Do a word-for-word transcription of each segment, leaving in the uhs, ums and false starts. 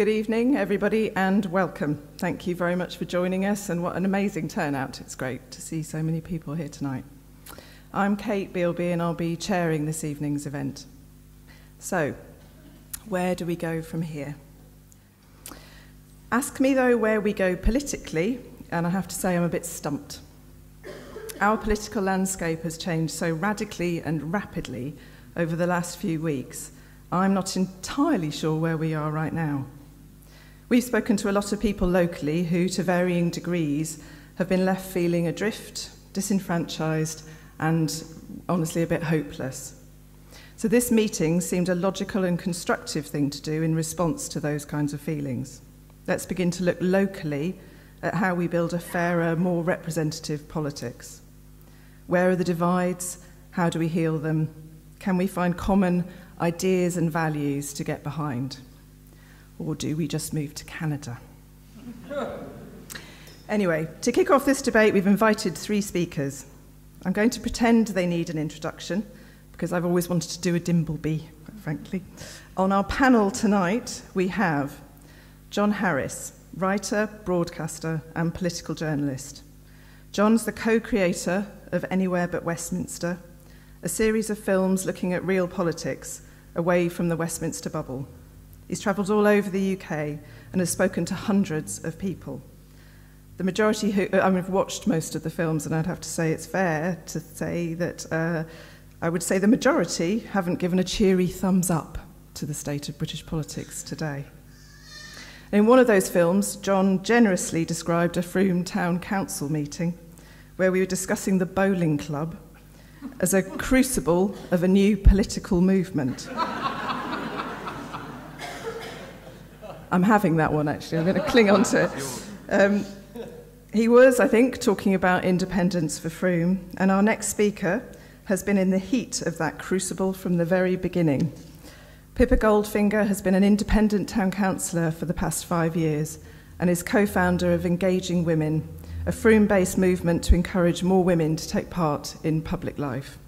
Good evening, everybody, and welcome. Thank you very much for joining us, and what an amazing turnout. It's great to see so many people here tonight. I'm Kate Bielby, and I'll be chairing this evening's event. So, where do we go from here? Ask me, though, where we go politically, and I have to say I'm a bit stumped. Our political landscape has changed so radically and rapidly over the last few weeks, I'm not entirely sure where we are right now. We've spoken to a lot of people locally who, to varying degrees, have been left feeling adrift, disenfranchised, and honestly a bit hopeless. So this meeting seemed a logical and constructive thing to do in response to those kinds of feelings. Let's begin to look locally at how we build a fairer, more representative politics. Where are the divides? How do we heal them? Can we find common ideas and values to get behind? Or do we just move to Canada? Anyway, to kick off this debate, we've invited three speakers. I'm going to pretend they need an introduction, because I've always wanted to do a Dimbleby, quite frankly. On our panel tonight, we have John Harris, writer, broadcaster, and political journalist. John's the co-creator of Anywhere But Westminster, a series of films looking at real politics away from the Westminster bubble. He's travelled all over the U K and has spoken to hundreds of people. The majority who, I mean, I've watched most of the films, and I'd have to say it's fair to say that uh, I would say the majority haven't given a cheery thumbs up to the state of British politics today. In one of those films, John generously described a Frome Town Council meeting where we were discussing the bowling club as a crucible of a new political movement. I'm having that one, actually. I'm going to cling on to it. Um, he was, I think, talking about independence for Frome, and our next speaker has been in the heat of that crucible from the very beginning. Pippa Goldfinger has been an independent town councillor for the past five years and is co-founder of Engaging Women, a Frome-based movement to encourage more women to take part in public life.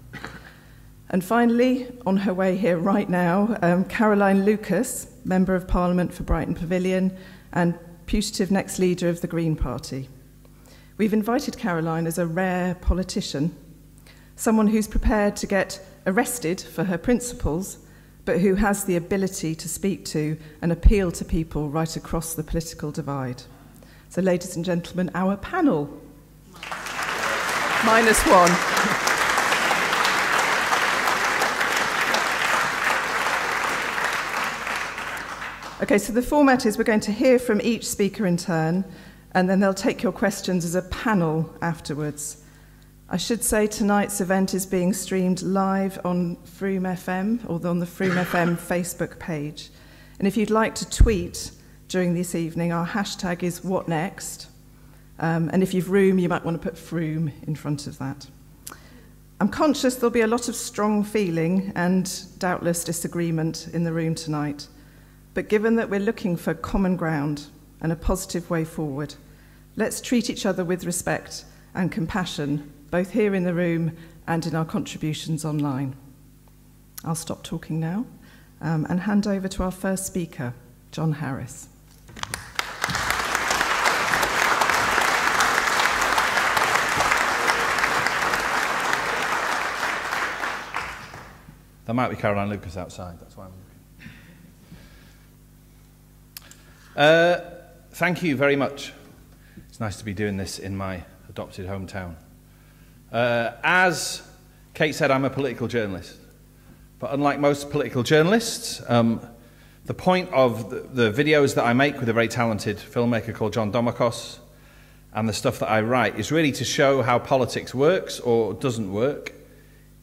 And finally, on her way here right now, um, Caroline Lucas, Member of Parliament for Brighton Pavilion and putative next leader of the Green Party. We've invited Caroline as a rare politician, someone who's prepared to get arrested for her principles, but who has the ability to speak to and appeal to people right across the political divide. So, ladies and gentlemen, our panel. Minus one. Okay, so the format is we're going to hear from each speaker in turn, and then they'll take your questions as a panel afterwards. I should say tonight's event is being streamed live on Frome F M, or on the Frome F M Facebook page. And if you'd like to tweet during this evening, our hashtag is What Next? Um, and if you've room, you might want to put Frome in front of that. I'm conscious there'll be a lot of strong feeling and doubtless disagreement in the room tonight. But given that we're looking for common ground and a positive way forward, let's treat each other with respect and compassion, both here in the room and in our contributions online. I'll stop talking now um, and hand over to our first speaker, John Harris. There might be Caroline Lucas outside, that's why I'm looking. Uh, thank you very much. It's nice to be doing this in my adopted hometown. Uh, as Kate said, I'm a political journalist. But unlike most political journalists, um, the point of the, the videos that I make with a very talented filmmaker called John Domokos and the stuff that I write is really to show how politics works or doesn't work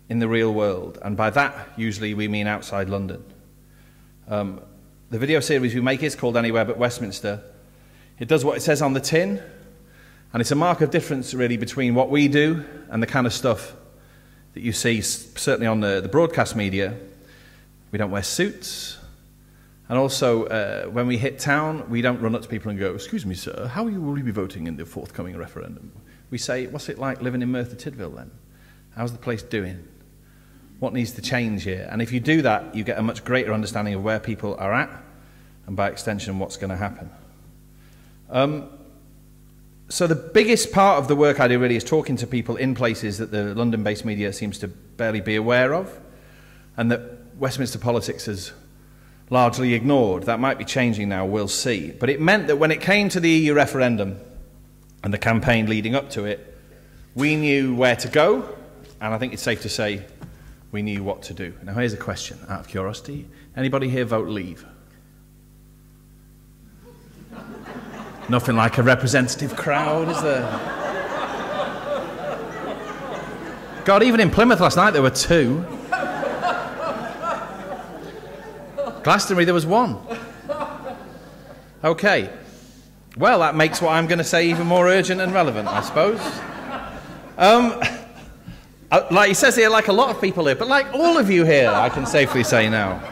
in the real world, and by that usually we mean outside London. Um, the video series we make is called Anywhere But Westminster. It does what it says on the tin, and it's a mark of difference really between what we do and the kind of stuff that you see certainly on the, the broadcast media. We don't wear suits, and also uh, when we hit town we don't run up to people and go, "Excuse me sir, how will you be voting in the forthcoming referendum?" We say, "What's it like living in Merthyr Tydfil then? How's the place doing? What needs to change here?" And if you do that, you get a much greater understanding of where people are at and by extension what's going to happen. Um, so the biggest part of the work I do really is talking to people in places that the London-based media seems to barely be aware of, and that Westminster politics has largely ignored. That might be changing now, we'll see. But it meant that when it came to the E U referendum and the campaign leading up to it, we knew where to go, and I think it's safe to say we knew what to do. Now here's a question, out of curiosity. Anybody here vote Leave? Nothing like a representative crowd, is there? God, even in Plymouth last night there were two. Glastonbury, there was one. Okay. Well, that makes what I'm going to say even more urgent and relevant, I suppose. Um, like he says here, like a lot of people here, but like all of you here, I can safely say now.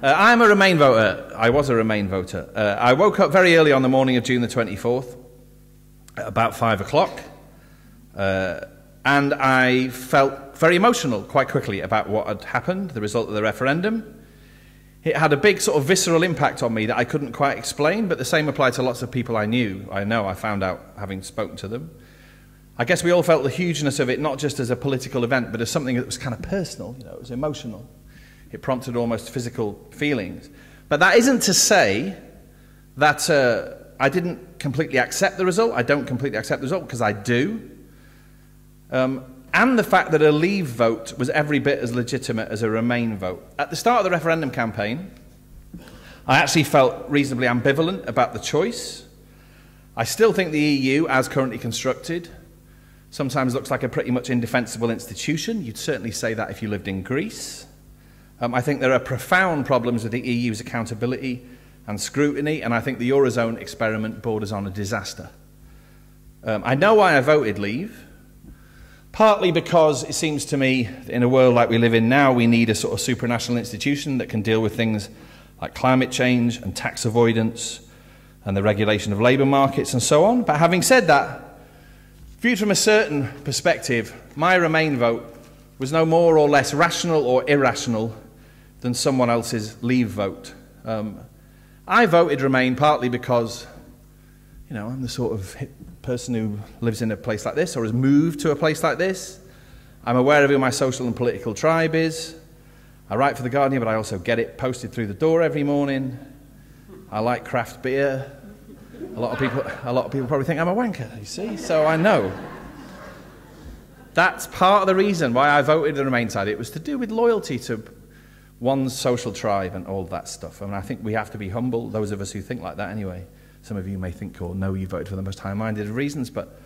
Uh, I'm a Remain voter. I was a Remain voter. Uh, I woke up very early on the morning of June the twenty-fourth, at about five o'clock, uh, and I felt very emotional quite quickly about what had happened, the result of the referendum. It had a big sort of visceral impact on me that I couldn't quite explain, but the same applied to lots of people I knew. I know, I found out having spoken to them. I guess we all felt the hugeness of it, not just as a political event, but as something that was kind of personal, you know, it was emotional. It prompted almost physical feelings. But that isn't to say that uh, I didn't completely accept the result. I don't completely accept the result, because I do. Um, and the fact that a Leave vote was every bit as legitimate as a Remain vote. At the start of the referendum campaign, I actually felt reasonably ambivalent about the choice. I still think the E U, as currently constructed, sometimes looks like a pretty much indefensible institution. You'd certainly say that if you lived in Greece. Um, I think there are profound problems with the E U's accountability and scrutiny, and I think the Eurozone experiment borders on a disaster. Um, I know why I voted Leave. Partly because it seems to me that in a world like we live in now, we need a sort of supranational institution that can deal with things like climate change and tax avoidance and the regulation of labour markets and so on. But having said that, viewed from a certain perspective, my Remain vote was no more or less rational or irrational than someone else's Leave vote. Um, I voted Remain partly because, you know, I'm the sort of hip person who lives in a place like this or has moved to a place like this. I'm aware of who my social and political tribe is. I write for the Guardian, but I also get it posted through the door every morning. I like craft beer. A lot of people, a lot of people probably think I'm a wanker, you see, so I know. That's part of the reason why I voted the Remain side. It was to do with loyalty to one's social tribe and all that stuff. I mean, I think we have to be humble, those of us who think like that anyway. Some of you may think or know you voted for the most high-minded of reasons, but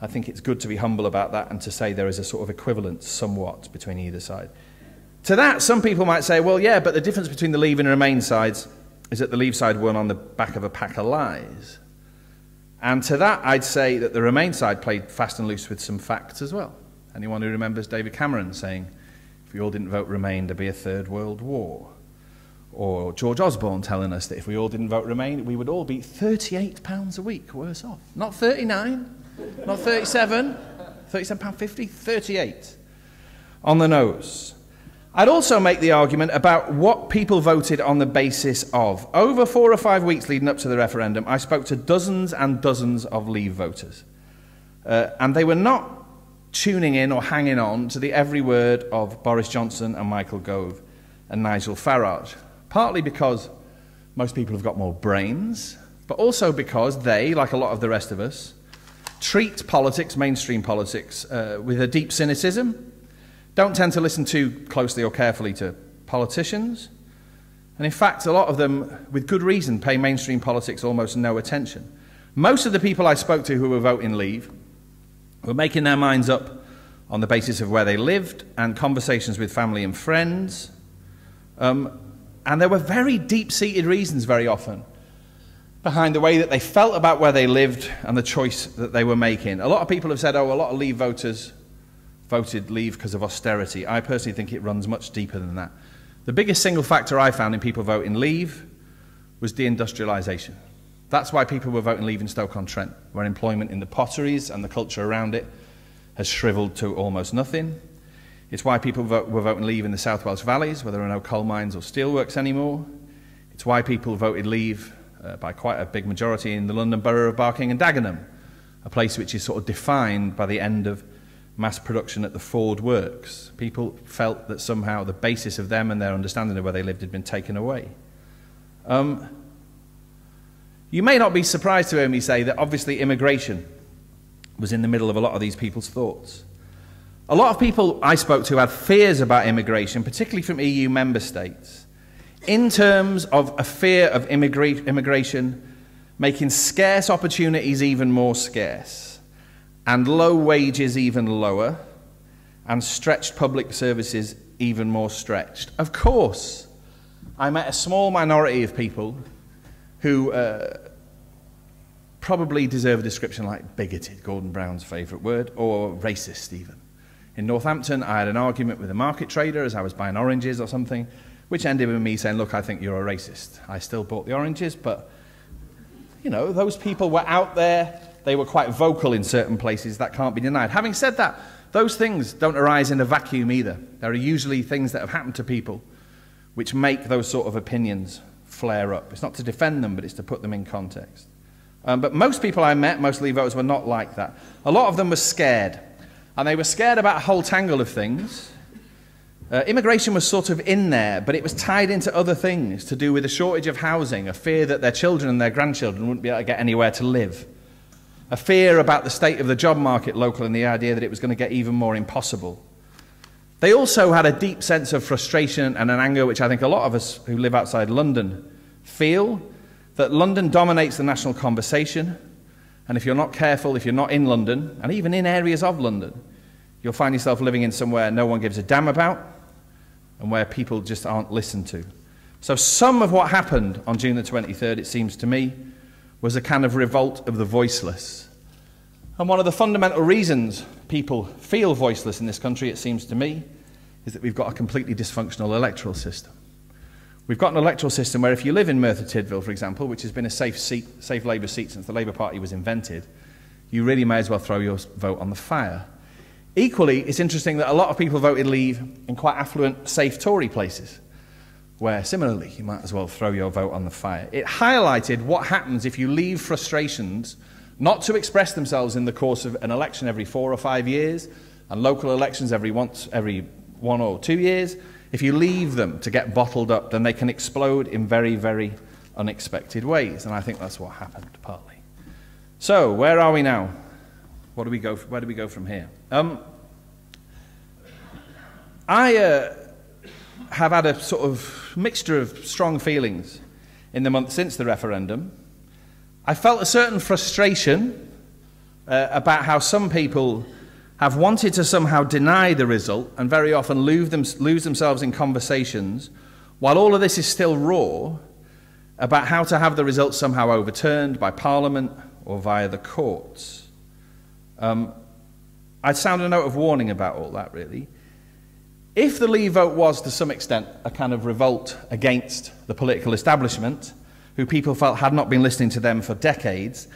I think it's good to be humble about that and to say there is a sort of equivalence somewhat between either side. To that, some people might say, well, yeah, but the difference between the Leave and Remain sides is that the Leave side won on the back of a pack of lies. And to that, I'd say that the Remain side played fast and loose with some facts as well. Anyone who remembers David Cameron saying, if we all didn't vote Remain, there'd be a Third World War. Or George Osborne telling us that if we all didn't vote Remain, we would all be thirty-eight pounds a week worse off. Not thirty-nine, not thirty-seven, thirty-seven pounds fifty, thirty-eight on the nose. I'd also make the argument about what people voted on the basis of. Over four or five weeks leading up to the referendum, I spoke to dozens and dozens of Leave voters. Uh, and they were not tuning in or hanging on to the every word of Boris Johnson and Michael Gove and Nigel Farage. Partly because most people have got more brains, but also because they, like a lot of the rest of us, treat politics, mainstream politics, uh, with a deep cynicism, don't tend to listen too closely or carefully to politicians, and in fact, a lot of them, with good reason, pay mainstream politics almost no attention. Most of the people I spoke to who were voting Leave were making their minds up on the basis of where they lived and conversations with family and friends. Um, And there were very deep-seated reasons very often behind the way that they felt about where they lived and the choice that they were making. A lot of people have said, oh, a lot of Leave voters voted Leave because of austerity. I personally think it runs much deeper than that. The biggest single factor I found in people voting Leave was deindustrialisation. That's why people were voting Leave in Stoke-on-Trent, where employment in the potteries and the culture around it has shrivelled to almost nothing. It's why people vote, were voting Leave in the South Welsh Valleys, where there are no coal mines or steelworks anymore. It's why people voted Leave uh, by quite a big majority in the London borough of Barking and Dagenham, a place which is sort of defined by the end of mass production at the Ford works. People felt that somehow the basis of them and their understanding of where they lived had been taken away. Um, you may not be surprised to hear me say that obviously immigration was in the middle of a lot of these people's thoughts. A lot of people I spoke to had fears about immigration, particularly from E U member states, in terms of a fear of immigra- immigration making scarce opportunities even more scarce, and low wages even lower, and stretched public services even more stretched. Of course, I met a small minority of people who uh, probably deserve a description like bigoted, Gordon Brown's favourite word, or racist even. In Northampton, I had an argument with a market trader as I was buying oranges or something, which ended with me saying, look, I think you're a racist. I still bought the oranges, but, you know, those people were out there. They were quite vocal in certain places, that can't be denied. Having said that, those things don't arise in a vacuum either. There are usually things that have happened to people which make those sort of opinions flare up. It's not to defend them, but it's to put them in context. Um, but most people I met, most Leave voters, were not like that. A lot of them were scared, and they were scared about a whole tangle of things. Uh, immigration was sort of in there, but it was tied into other things to do with a shortage of housing, a fear that their children and their grandchildren wouldn't be able to get anywhere to live, a fear about the state of the job market local and the idea that it was going to get even more impossible. They also had a deep sense of frustration and an anger, which I think a lot of us who live outside London feel, that London dominates the national conversation, and if you're not careful, if you're not in London, and even in areas of London, you'll find yourself living in somewhere no one gives a damn about and where people just aren't listened to. So some of what happened on June the twenty-third, it seems to me, was a kind of revolt of the voiceless. And one of the fundamental reasons people feel voiceless in this country, it seems to me, is that we've got a completely dysfunctional electoral system. We've got an electoral system where if you live in Merthyr Tydfil, for example, which has been a safe seat, safe Labour seat since the Labour Party was invented, you really may as well throw your vote on the fire. Equally, it's interesting that a lot of people voted Leave in quite affluent, safe Tory places, where, similarly, you might as well throw your vote on the fire. It highlighted what happens if you leave frustrations not to express themselves in the course of an election every four or five years, and local elections every once, every one or two years. If you leave them to get bottled up, then they can explode in very, very unexpected ways, and I think that's what happened, partly. So, where are we now? What do we go, where do we go from here? Um, I... Uh, have had a sort of mixture of strong feelings in the month since the referendum. I felt a certain frustration uh, about how some people have wanted to somehow deny the result and very often lose, them, lose themselves in conversations, while all of this is still raw, about how to have the result somehow overturned by Parliament or via the courts. Um, I sound a note of warning about all that, really. If the Leave vote was, to some extent, a kind of revolt against the political establishment, who people felt had not been listening to them for decades,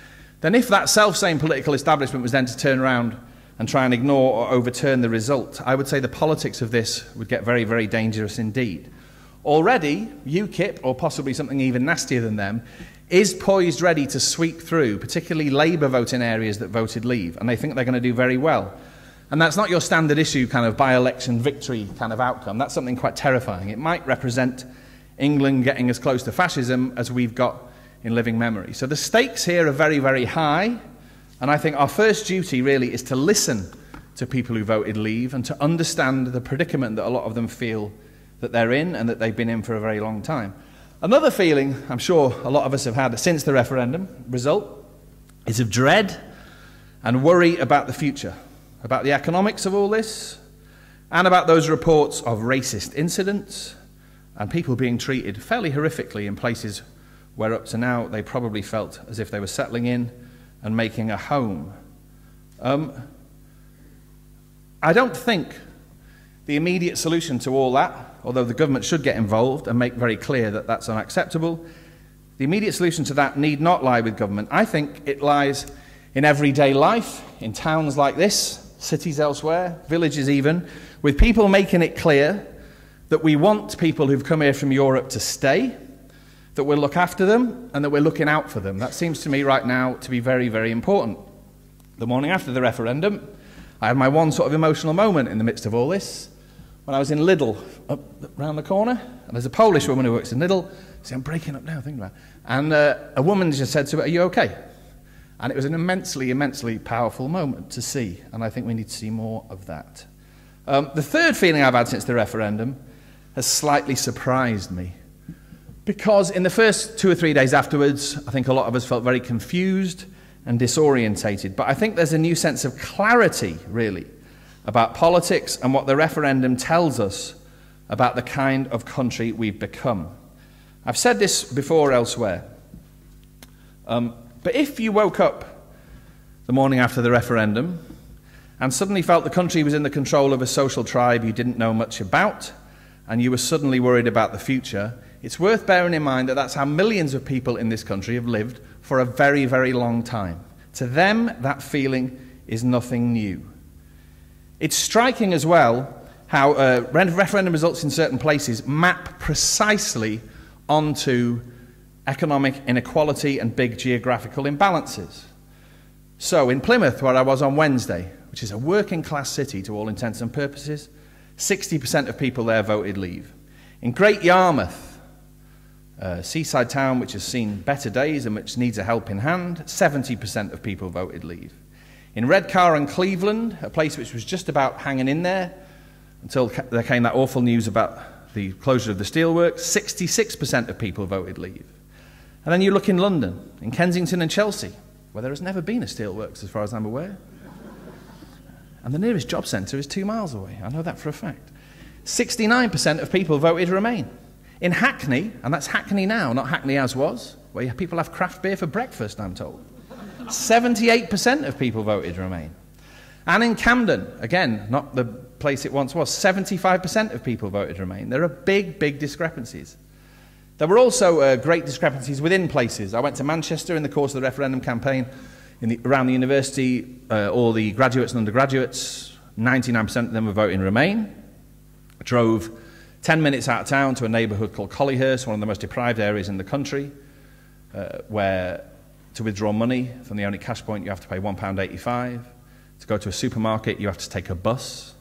then if that self-same political establishment was then to turn around and try and ignore or overturn the result, I would say the politics of this would get very, very dangerous indeed. Already, U KIP, or possibly something even nastier than them, is poised ready to sweep through, particularly Labour voting areas that voted Leave, and they think they're going to do very well. And that's not your standard issue kind of by-election victory kind of outcome. That's something quite terrifying. It might represent England getting as close to fascism as we've got in living memory. So the stakes here are very, very high, and I think our first duty really is to listen to people who voted Leave and to understand the predicament that a lot of them feel that they're in and that they've been in for a very long time. Another feeling I'm sure a lot of us have had since the referendum result is of dread and worry about the future, about the economics of all this, and about those reports of racist incidents and people being treated fairly horrifically in places where up to now they probably felt as if they were settling in and making a home. Um, I don't think the immediate solution to all that, although the government should get involved and make very clear that that's unacceptable, the immediate solution to that need not lie with government. I think it lies in everyday life, in towns like this, cities elsewhere, villages even, with people making it clear that we want people who've come here from Europe to stay, that we'll look after them and that we're looking out for them. That seems to me right now to be very, very important. The morning after the referendum, I had my one sort of emotional moment in the midst of all this, when I was in Lidl, up round the corner, and there's a Polish woman who works in Lidl. See, I'm breaking up now, thinking about it. And uh, a woman just said to her, "Are you okay?" And it was an immensely, immensely powerful moment to see, and I think we need to see more of that. Um, the third feeling I've had since the referendum has slightly surprised me, because in the first two or three days afterwards, I think a lot of us felt very confused and disorientated. But I think there's a new sense of clarity, really, about politics and what the referendum tells us about the kind of country we've become. I've said this before elsewhere, um, but if you woke up the morning after the referendum and suddenly felt the country was in the control of a social tribe you didn't know much about, and you were suddenly worried about the future, it's worth bearing in mind that that's how millions of people in this country have lived for a very, very long time. To them, that feeling is nothing new. It's striking as well how uh, referendum results in certain places map precisely onto economic inequality and big geographical imbalances. So in Plymouth, where I was on Wednesday, which is a working-class city to all intents and purposes, sixty percent of people there voted Leave. In Great Yarmouth, a seaside town which has seen better days and which needs a helping hand, seventy percent of people voted Leave. In Redcar and Cleveland, a place which was just about hanging in there until there came that awful news about the closure of the steelworks, sixty-six percent of people voted Leave. And then you look in London, in Kensington and Chelsea, where there has never been a steelworks as far as I'm aware. And the nearest job centre is two miles away. I know that for a fact. sixty-nine percent of people voted Remain. In Hackney, and that's Hackney now, not Hackney as was, where people have craft beer for breakfast, I'm told, seventy-eight percent of people voted Remain. And in Camden, again, not the place it once was, seventy-five percent of people voted Remain. There are big, big discrepancies. There were also uh, great discrepancies within places. I went to Manchester in the course of the referendum campaign. In the, around the university, uh, all the graduates and undergraduates, ninety-nine percent of them were voting Remain. I drove ten minutes out of town to a neighbourhood called Collyhurst, one of the most deprived areas in the country, uh, where to withdraw money from the only cash point you have to pay one pound eighty-five. To go to a supermarket you have to take a bus.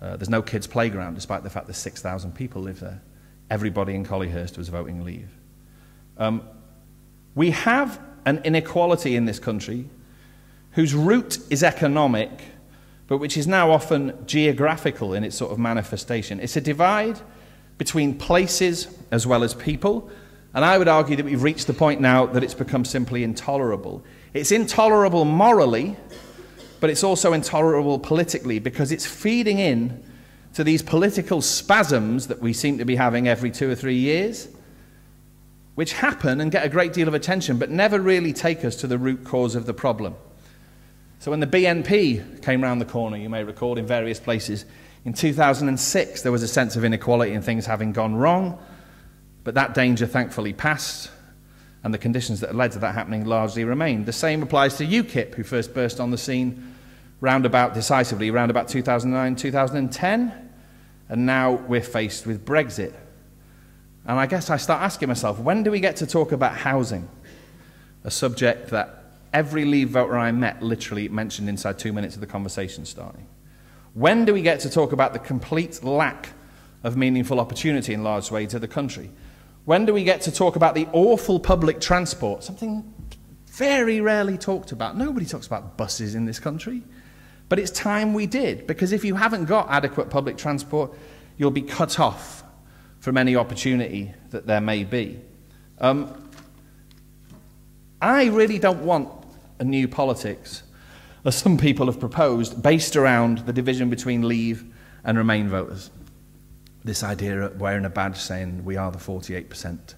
Uh, there's no kids' playground, despite the fact that six thousand people live there. Everybody in Collyhurst was voting Leave. Um, we have an inequality in this country whose root is economic, but which is now often geographical in its sort of manifestation. It's a divide between places as well as people, and I would argue that we've reached the point now that it's become simply intolerable. It's intolerable morally, but it's also intolerable politically, because it's feeding in to these political spasms that we seem to be having every two or three years, which happen and get a great deal of attention, but never really take us to the root cause of the problem. So when the B N P came round the corner, you may recall, in various places, in two thousand six there was a sense of inequality and things having gone wrong, but that danger thankfully passed, and the conditions that led to that happening largely remained. The same applies to UKIP, who first burst on the scene roundabout, decisively, round about two thousand nine, two thousand ten, and now we're faced with Brexit. And I guess I start asking myself, when do we get to talk about housing? A subject that every Leave voter I met literally mentioned inside two minutes of the conversation starting. When do we get to talk about the complete lack of meaningful opportunity in large ways of the country? When do we get to talk about the awful public transport, something very rarely talked about? Nobody talks about buses in this country, but it's time we did, because if you haven't got adequate public transport, you'll be cut off from any opportunity that there may be. Um, I really don't want a new politics, as some people have proposed, based around the division between Leave and Remain voters. This idea of wearing a badge saying we are the forty-eight percent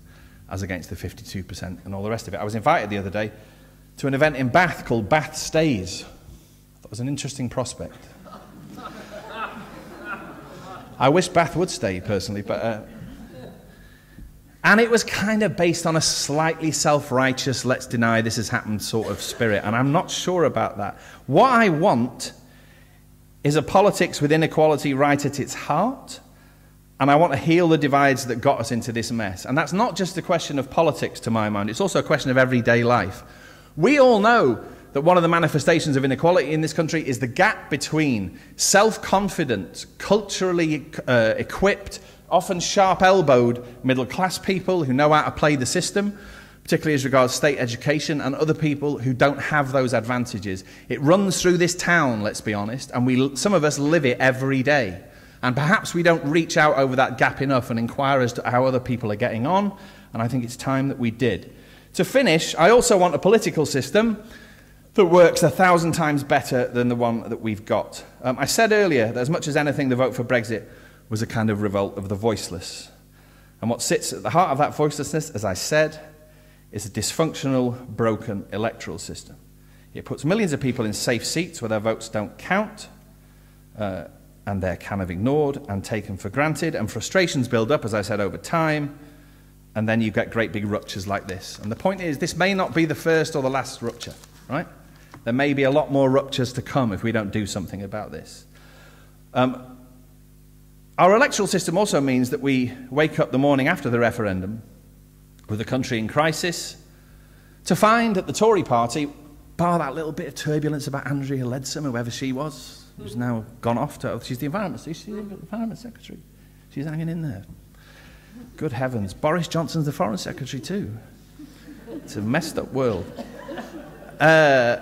as against the fifty-two percent and all the rest of it. I was invited the other day to an event in Bath called Bath Stays. That was an interesting prospect. I wish Bath would stay, personally, but... Uh, And it was kind of based on a slightly self-righteous, let's deny this has happened sort of spirit, and I'm not sure about that. What I want is a politics with inequality right at its heart, And I want to heal the divides that got us into this mess. And that's not just a question of politics, to my mind. It's also a question of everyday life. We all know that one of the manifestations of inequality in this country is the gap between self-confident, culturally uh, equipped, often sharp-elbowed middle-class people who know how to play the system, particularly as regards state education, and other people who don't have those advantages. It runs through this town, let's be honest, and we, some of us live it every day. And perhaps we don't reach out over that gap enough and inquire as to how other people are getting on, and I think it's time that we did. To finish, I also want a political system that works a thousand times better than the one that we've got. Um, I said earlier that as much as anything, the vote for Brexit was a kind of revolt of the voiceless. And what sits at the heart of that voicelessness, as I said, is a dysfunctional, broken electoral system. It puts millions of people in safe seats where their votes don't count, uh, and they're kind of ignored and taken for granted, and frustrations build up, as I said, over time, and then you get great big ruptures like this. And the point is, this may not be the first or the last rupture, right? There may be a lot more ruptures to come if we don't do something about this. Um, our electoral system also means that we wake up the morning after the referendum with a country in crisis to find that the Tory party, bar that little bit of turbulence about Andrea Leadsom, whoever she was, who's now gone off to... She's the Environment, she's the Environment Secretary. She's hanging in there. Good heavens. Boris Johnson's the Foreign Secretary too. It's a messed up world. Uh,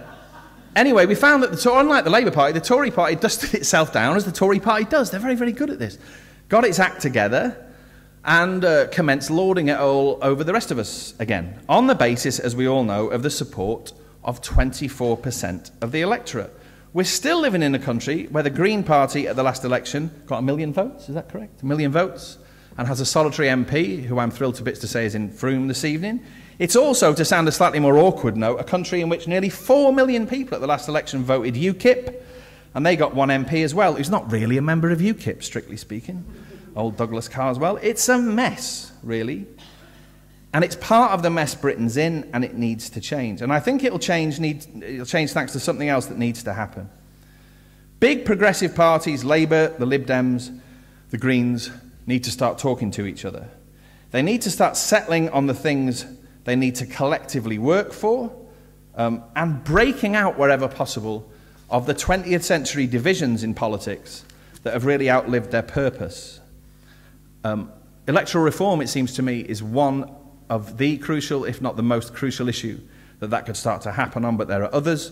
anyway, we found that, the, unlike the Labour Party, the Tory Party dusted itself down, as the Tory Party does. They're very, very good at this. Got its act together and uh, commenced lording it all over the rest of us again, on the basis, as we all know, of the support of twenty-four percent of the electorate. We're still living in a country where the Green Party at the last election got a million votes, is that correct? A million votes, and has a solitary M P, who I'm thrilled to bits to say is in Frome this evening. It's also, to sound a slightly more awkward note, a country in which nearly four million people at the last election voted UKIP, and they got one M P as well, who's not really a member of UKIP, strictly speaking, old Douglas Carswell. It's a mess, really. And it's part of the mess Britain's in, and it needs to change. And I think it'll change, need, it'll change thanks to something else that needs to happen. Big progressive parties, Labour, the Lib Dems, the Greens, need to start talking to each other. They need to start settling on the things they need to collectively work for, um, and breaking out, wherever possible, of the twentieth century divisions in politics that have really outlived their purpose. Um, electoral reform, it seems to me, is one of the crucial, if not the most crucial issue that that could start to happen on, but there are others.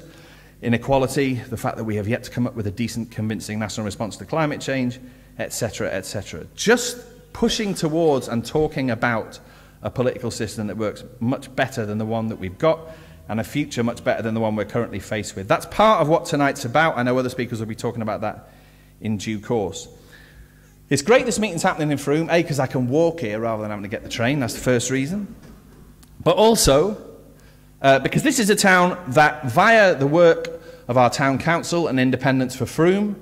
Inequality, the fact that we have yet to come up with a decent, convincing national response to climate change, et cetera, et cetera. Just pushing towards and talking about a political system that works much better than the one that we've got, and a future much better than the one we're currently faced with. That's part of what tonight's about. I know other speakers will be talking about that in due course. It's great this meeting's happening in Frome, A, because I can walk here rather than having to get the train, that's the first reason. But also, uh, because this is a town that, via the work of our town council and Independence for Frome,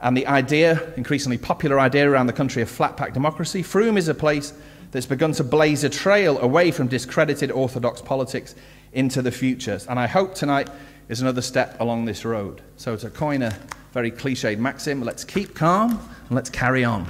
and the idea, increasingly popular idea around the country of flat-pack democracy, Frome is a place that's begun to blaze a trail away from discredited orthodox politics into the future. And I hope tonight is another step along this road. So to coin a very cliched maxim, let's keep calm and let's carry on.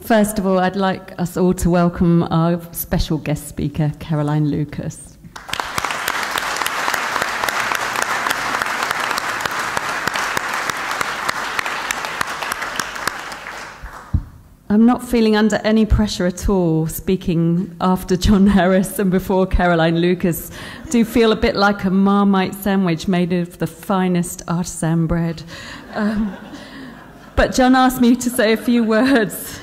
First of all, I'd like us all to welcome our special guest speaker, Caroline Lucas. I'm not feeling under any pressure at all speaking after John Harris and before Caroline Lucas. I do feel a bit like a Marmite sandwich made of the finest artisan bread. Um, but John asked me to say a few words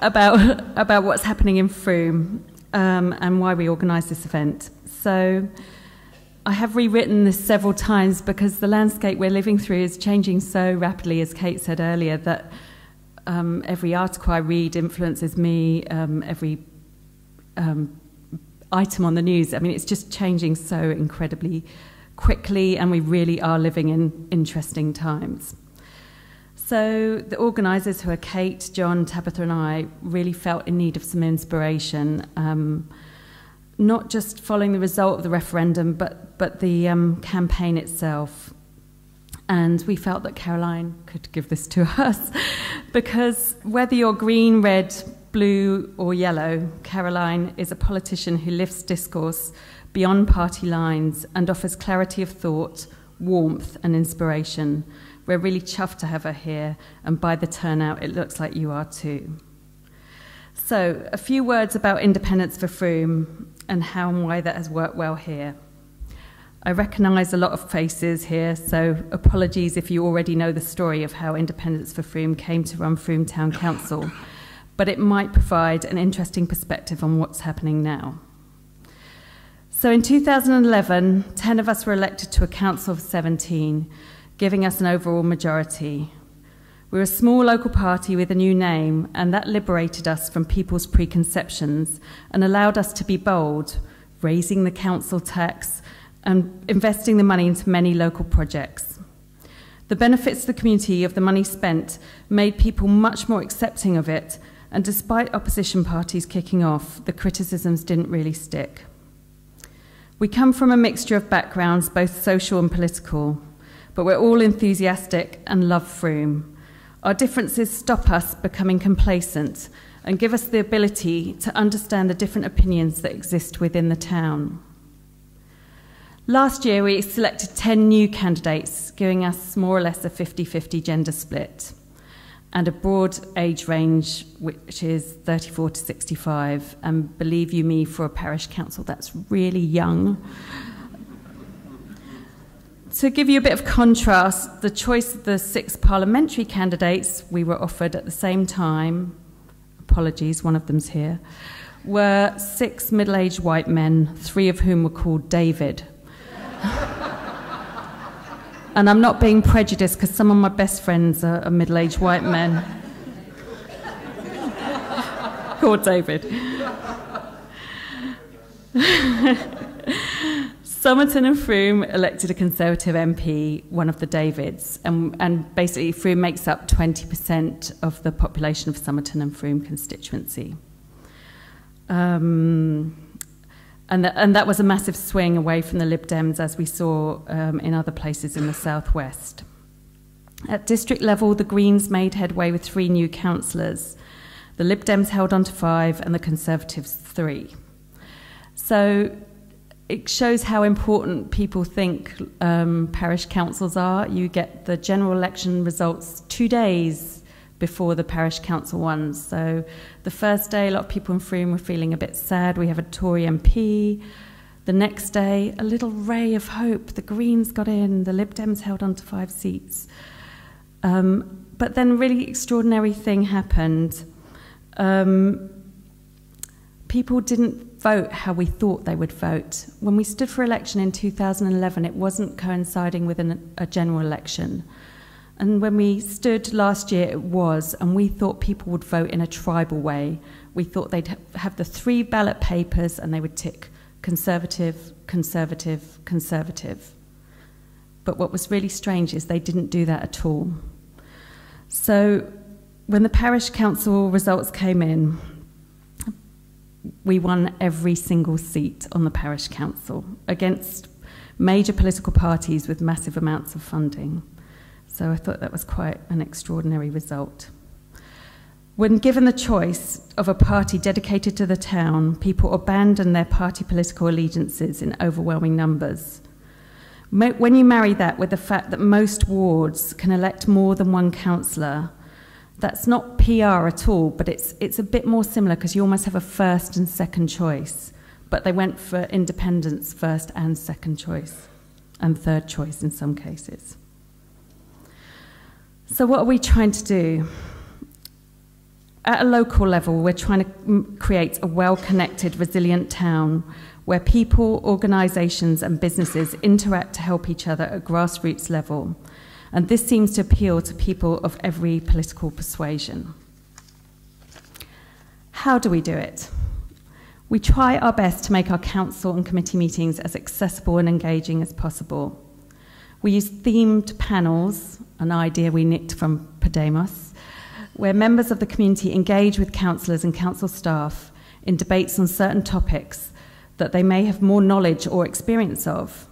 about, about what's happening in Frome, um, and why we organise this event. So I have rewritten this several times because the landscape we're living through is changing so rapidly, as Kate said earlier, that Um, every article I read influences me, um, every um, item on the news. I mean, it's just changing so incredibly quickly, and we really are living in interesting times. So the organisers, who are Kate, John, Tabitha and I, really felt in need of some inspiration, um, not just following the result of the referendum, but, but the um, campaign itself. And we felt that Caroline could give this to us, because whether you're green, red, blue or yellow, Caroline is a politician who lifts discourse beyond party lines and offers clarity of thought, warmth and inspiration. We're really chuffed to have her here, and by the turnout, it looks like you are too. So, a few words about Independence for Frome and how and why that has worked well here. I recognise a lot of faces here, so apologies if you already know the story of how Independence for Frome came to run Frome Town Council, but it might provide an interesting perspective on what's happening now. So in two thousand eleven, ten of us were elected to a council of seventeen, giving us an overall majority. We were a small local party with a new name, and that liberated us from people's preconceptions and allowed us to be bold, raising the council tax and investing the money into many local projects. The benefits to the community of the money spent made people much more accepting of it, and despite opposition parties kicking off, the criticisms didn't really stick. We come from a mixture of backgrounds, both social and political, but we're all enthusiastic and love Frome. Our differences stop us becoming complacent and give us the ability to understand the different opinions that exist within the town. Last year, we selected ten new candidates, giving us more or less a fifty fifty gender split and a broad age range, which is thirty-four to sixty-five, and believe you me, for a parish council, that's really young. To give you a bit of contrast, the choice of the six parliamentary candidates we were offered at the same time, apologies, one of them's here, were six middle-aged white men, three of whom were called David. And I'm not being prejudiced, because some of my best friends are, are middle-aged white men called David. Somerton and Frome elected a Conservative M P, one of the Davids, and, and basically Frome makes up twenty percent of the population of Somerton and Frome constituency. Um, And, the, and that was a massive swing away from the Lib Dems, as we saw um, in other places in the southwest. At district level, the Greens made headway with three new councillors. The Lib Dems held on to five, and the Conservatives three. So it shows how important people think um, parish councils are. You get the general election results two days before the parish council ones. So the first day, a lot of people in Frome were feeling a bit sad. We have a Tory M P. The next day, a little ray of hope. The Greens got in. The Lib Dems held on to five seats. Um, but then a really extraordinary thing happened. Um, people didn't vote how we thought they would vote. When we stood for election in two thousand eleven, it wasn't coinciding with an, a general election. And when we stood last year, it was, and we thought people would vote in a tribal way. We thought they'd have the three ballot papers and they would tick Conservative, Conservative, Conservative. But what was really strange is they didn't do that at all. So when the parish council results came in, we won every single seat on the parish council against major political parties with massive amounts of funding. So I thought that was quite an extraordinary result. When given the choice of a party dedicated to the town, people abandoned their party political allegiances in overwhelming numbers. When you marry that with the fact that most wards can elect more than one councillor, that's not P R at all, but it's, it's a bit more similar, because you almost have a first and second choice. But they went for independence first and second choice, and third choice in some cases. So what are we trying to do? At a local level, we're trying to create a well-connected, resilient town where people, organisations and businesses interact to help each other at grassroots level. And this seems to appeal to people of every political persuasion. How do we do it? We try our best to make our council and committee meetings as accessible and engaging as possible. We used themed panels, an idea we nicked from Podemos, where members of the community engage with councillors and council staff in debates on certain topics that they may have more knowledge or experience of,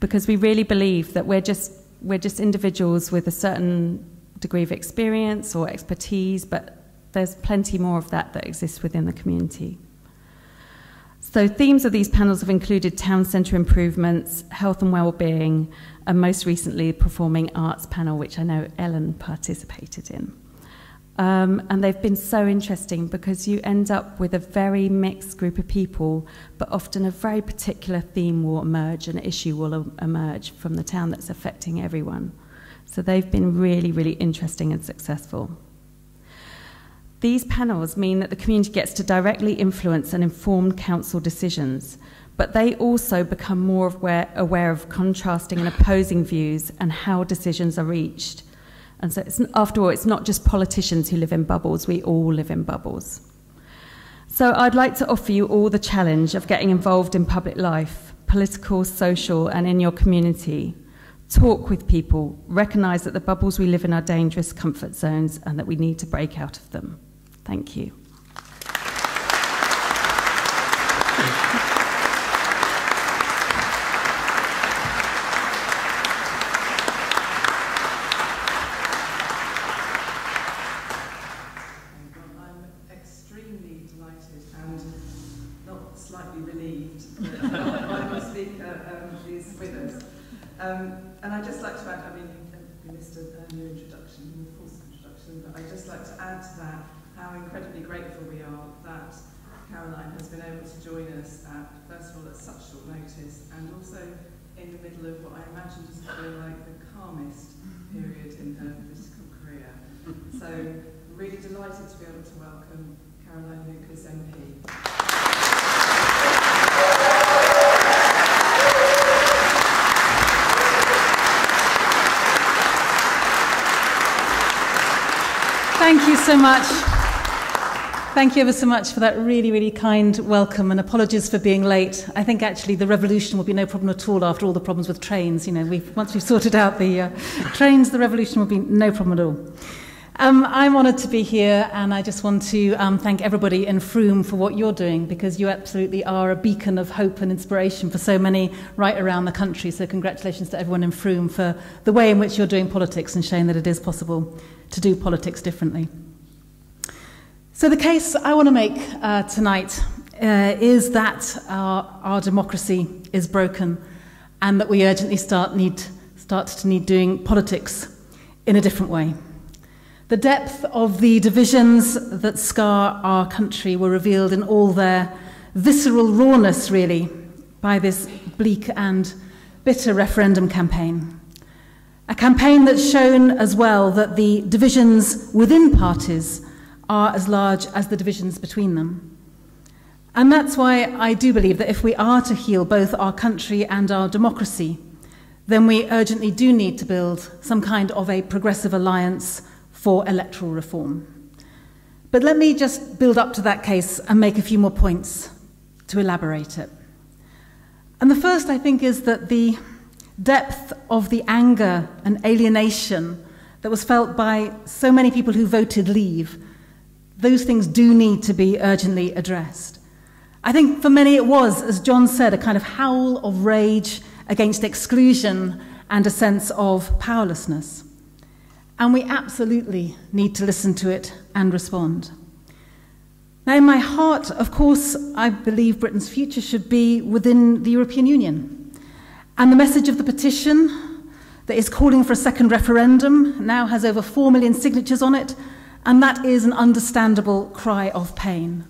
because we really believe that we're just, we're just individuals with a certain degree of experience or expertise, but there's plenty more of that that exists within the community. So themes of these panels have included town centre improvements, health and well-being, and most recently performing arts panel, which I know Ellen participated in. Um, and they've been so interesting because you end up with a very mixed group of people, but often a very particular theme will emerge, an issue will emerge from the town that's affecting everyone. So they've been really, really interesting and successful. These panels mean that the community gets to directly influence and inform council decisions, but they also become more aware, aware of contrasting and opposing views and how decisions are reached. And so, it's, after all, it's not just politicians who live in bubbles, we all live in bubbles. So I'd like to offer you all the challenge of getting involved in public life, political, social, and in your community. Talk with people, recognise that the bubbles we live in are dangerous comfort zones and that we need to break out of them. Thank you. Caroline has been able to join us, at, first of all, at such short notice, and also in the middle of what I imagine is probably like the calmest period in her political career. So, really delighted to be able to welcome Caroline Lucas, M P. Thank you so much. Thank you ever so much for that really, really kind welcome, and apologies for being late. I think actually the revolution will be no problem at all after all the problems with trains. You know, we've, once we've sorted out the uh, trains, the revolution will be no problem at all. Um, I'm honoured to be here, and I just want to um, thank everybody in Frome for what you're doing, because you absolutely are a beacon of hope and inspiration for so many right around the country. So congratulations to everyone in Frome for the way in which you're doing politics and showing that it is possible to do politics differently. So the case I want to make uh, tonight uh, is that our, our democracy is broken and that we urgently start, need, start to need doing politics in a different way. The depth of the divisions that scar our country were revealed in all their visceral rawness, really, by this bleak and bitter referendum campaign. A campaign that's shown as well that the divisions within parties are as large as the divisions between them. And that's why I do believe that if we are to heal both our country and our democracy, then we urgently do need to build some kind of a progressive alliance for electoral reform. But let me just build up to that case and make a few more points to elaborate it. And the first, I think, is that the depth of the anger and alienation that was felt by so many people who voted Leave, those things do need to be urgently addressed. I think for many it was, as John said, a kind of howl of rage against exclusion and a sense of powerlessness. And we absolutely need to listen to it and respond. Now, in my heart, of course, I believe Britain's future should be within the European Union. And the message of the petition that is calling for a second referendum now has over four million signatures on it, and that is an understandable cry of pain.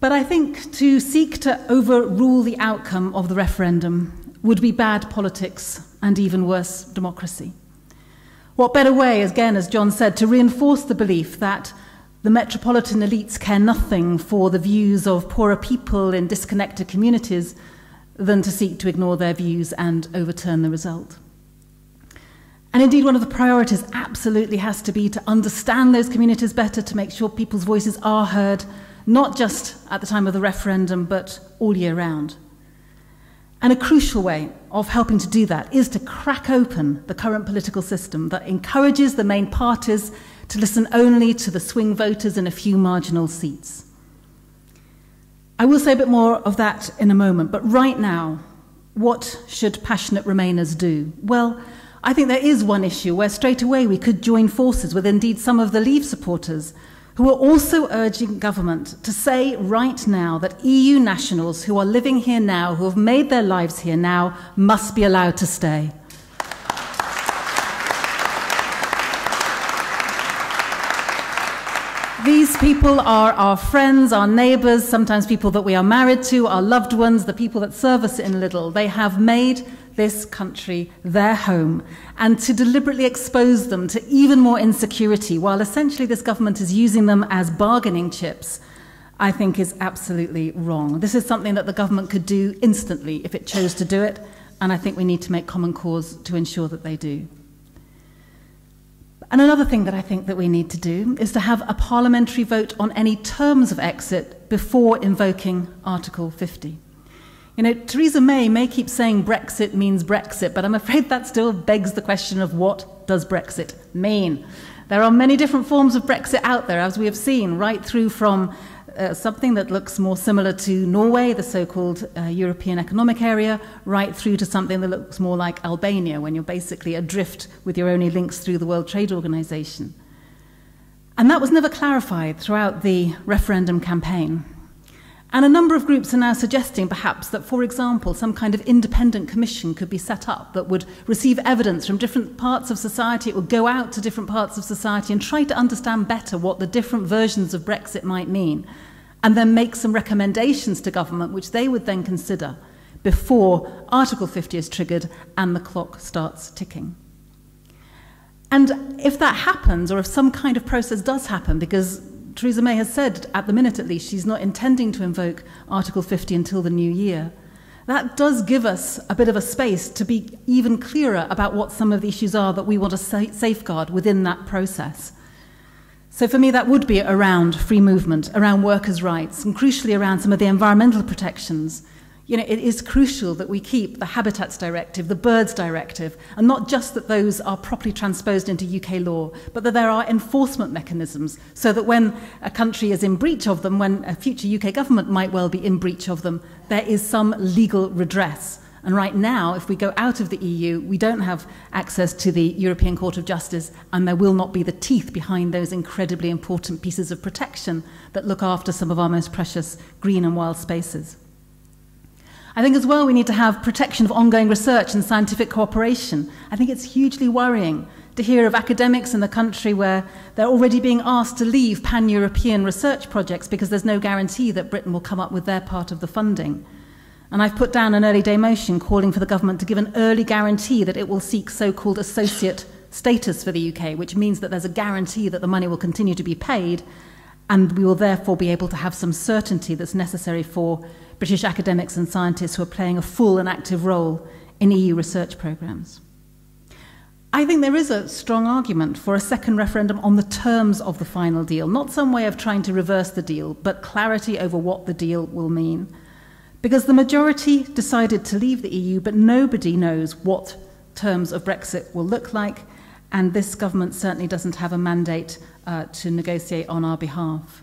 But I think to seek to overrule the outcome of the referendum would be bad politics and even worse democracy. What better way, again, as John said, to reinforce the belief that the metropolitan elites care nothing for the views of poorer people in disconnected communities than to seek to ignore their views and overturn the result. And indeed, one of the priorities absolutely has to be to understand those communities better, to make sure people's voices are heard, not just at the time of the referendum, but all year round. And a crucial way of helping to do that is to crack open the current political system that encourages the main parties to listen only to the swing voters in a few marginal seats. I will say a bit more of that in a moment, but right now, what should passionate Remainers do? Well, I think there is one issue where straight away we could join forces with indeed some of the Leave supporters who are also urging government to say right now that E U nationals who are living here now, who have made their lives here now, must be allowed to stay. These people are our friends, our neighbours, sometimes people that we are married to, our loved ones, the people that serve us in Lidl. They have made this country their home, and to deliberately expose them to even more insecurity while essentially this government is using them as bargaining chips, I think is absolutely wrong. This is something that the government could do instantly if it chose to do it, and I think we need to make common cause to ensure that they do. And another thing that I think that we need to do is to have a parliamentary vote on any terms of exit before invoking Article fifty. You know, Theresa May may keep saying Brexit means Brexit, but I'm afraid that still begs the question of what does Brexit mean? There are many different forms of Brexit out there, as we have seen, right through from uh, something that looks more similar to Norway, the so-called uh, European Economic Area, right through to something that looks more like Albania, when you're basically adrift with your only links through the World Trade Organization. And that was never clarified throughout the referendum campaign. And a number of groups are now suggesting, perhaps, that, for example, some kind of independent commission could be set up that would receive evidence from different parts of society. It would go out to different parts of society and try to understand better what the different versions of Brexit might mean, and then make some recommendations to government, which they would then consider before Article fifty is triggered and the clock starts ticking. And if that happens, or if some kind of process does happen, because Theresa May has said, at the minute at least, she's not intending to invoke Article fifty until the new year. That does give us a bit of a space to be even clearer about what some of the issues are that we want to safeguard within that process. So for me, that would be around free movement, around workers' rights, and crucially around some of the environmental protections. You know, it is crucial that we keep the Habitats Directive, the Birds Directive, and not just that those are properly transposed into U K law, but that there are enforcement mechanisms so that when a country is in breach of them, when a future U K government might well be in breach of them, there is some legal redress. And right now, if we go out of the E U, we don't have access to the European Court of Justice, and there will not be the teeth behind those incredibly important pieces of protection that look after some of our most precious green and wild spaces. I think as well we need to have protection of ongoing research and scientific cooperation. I think it's hugely worrying to hear of academics in the country where they're already being asked to leave pan-European research projects because there's no guarantee that Britain will come up with their part of the funding. And I've put down an early day motion calling for the government to give an early guarantee that it will seek so-called associate status for the U K, which means that there's a guarantee that the money will continue to be paid, and we will therefore be able to have some certainty that's necessary for British academics and scientists who are playing a full and active role in E U research programmes. I think there is a strong argument for a second referendum on the terms of the final deal, not some way of trying to reverse the deal, but clarity over what the deal will mean. Because the majority decided to leave the E U, but nobody knows what terms of Brexit will look like, and this government certainly doesn't have a mandate uh, to negotiate on our behalf.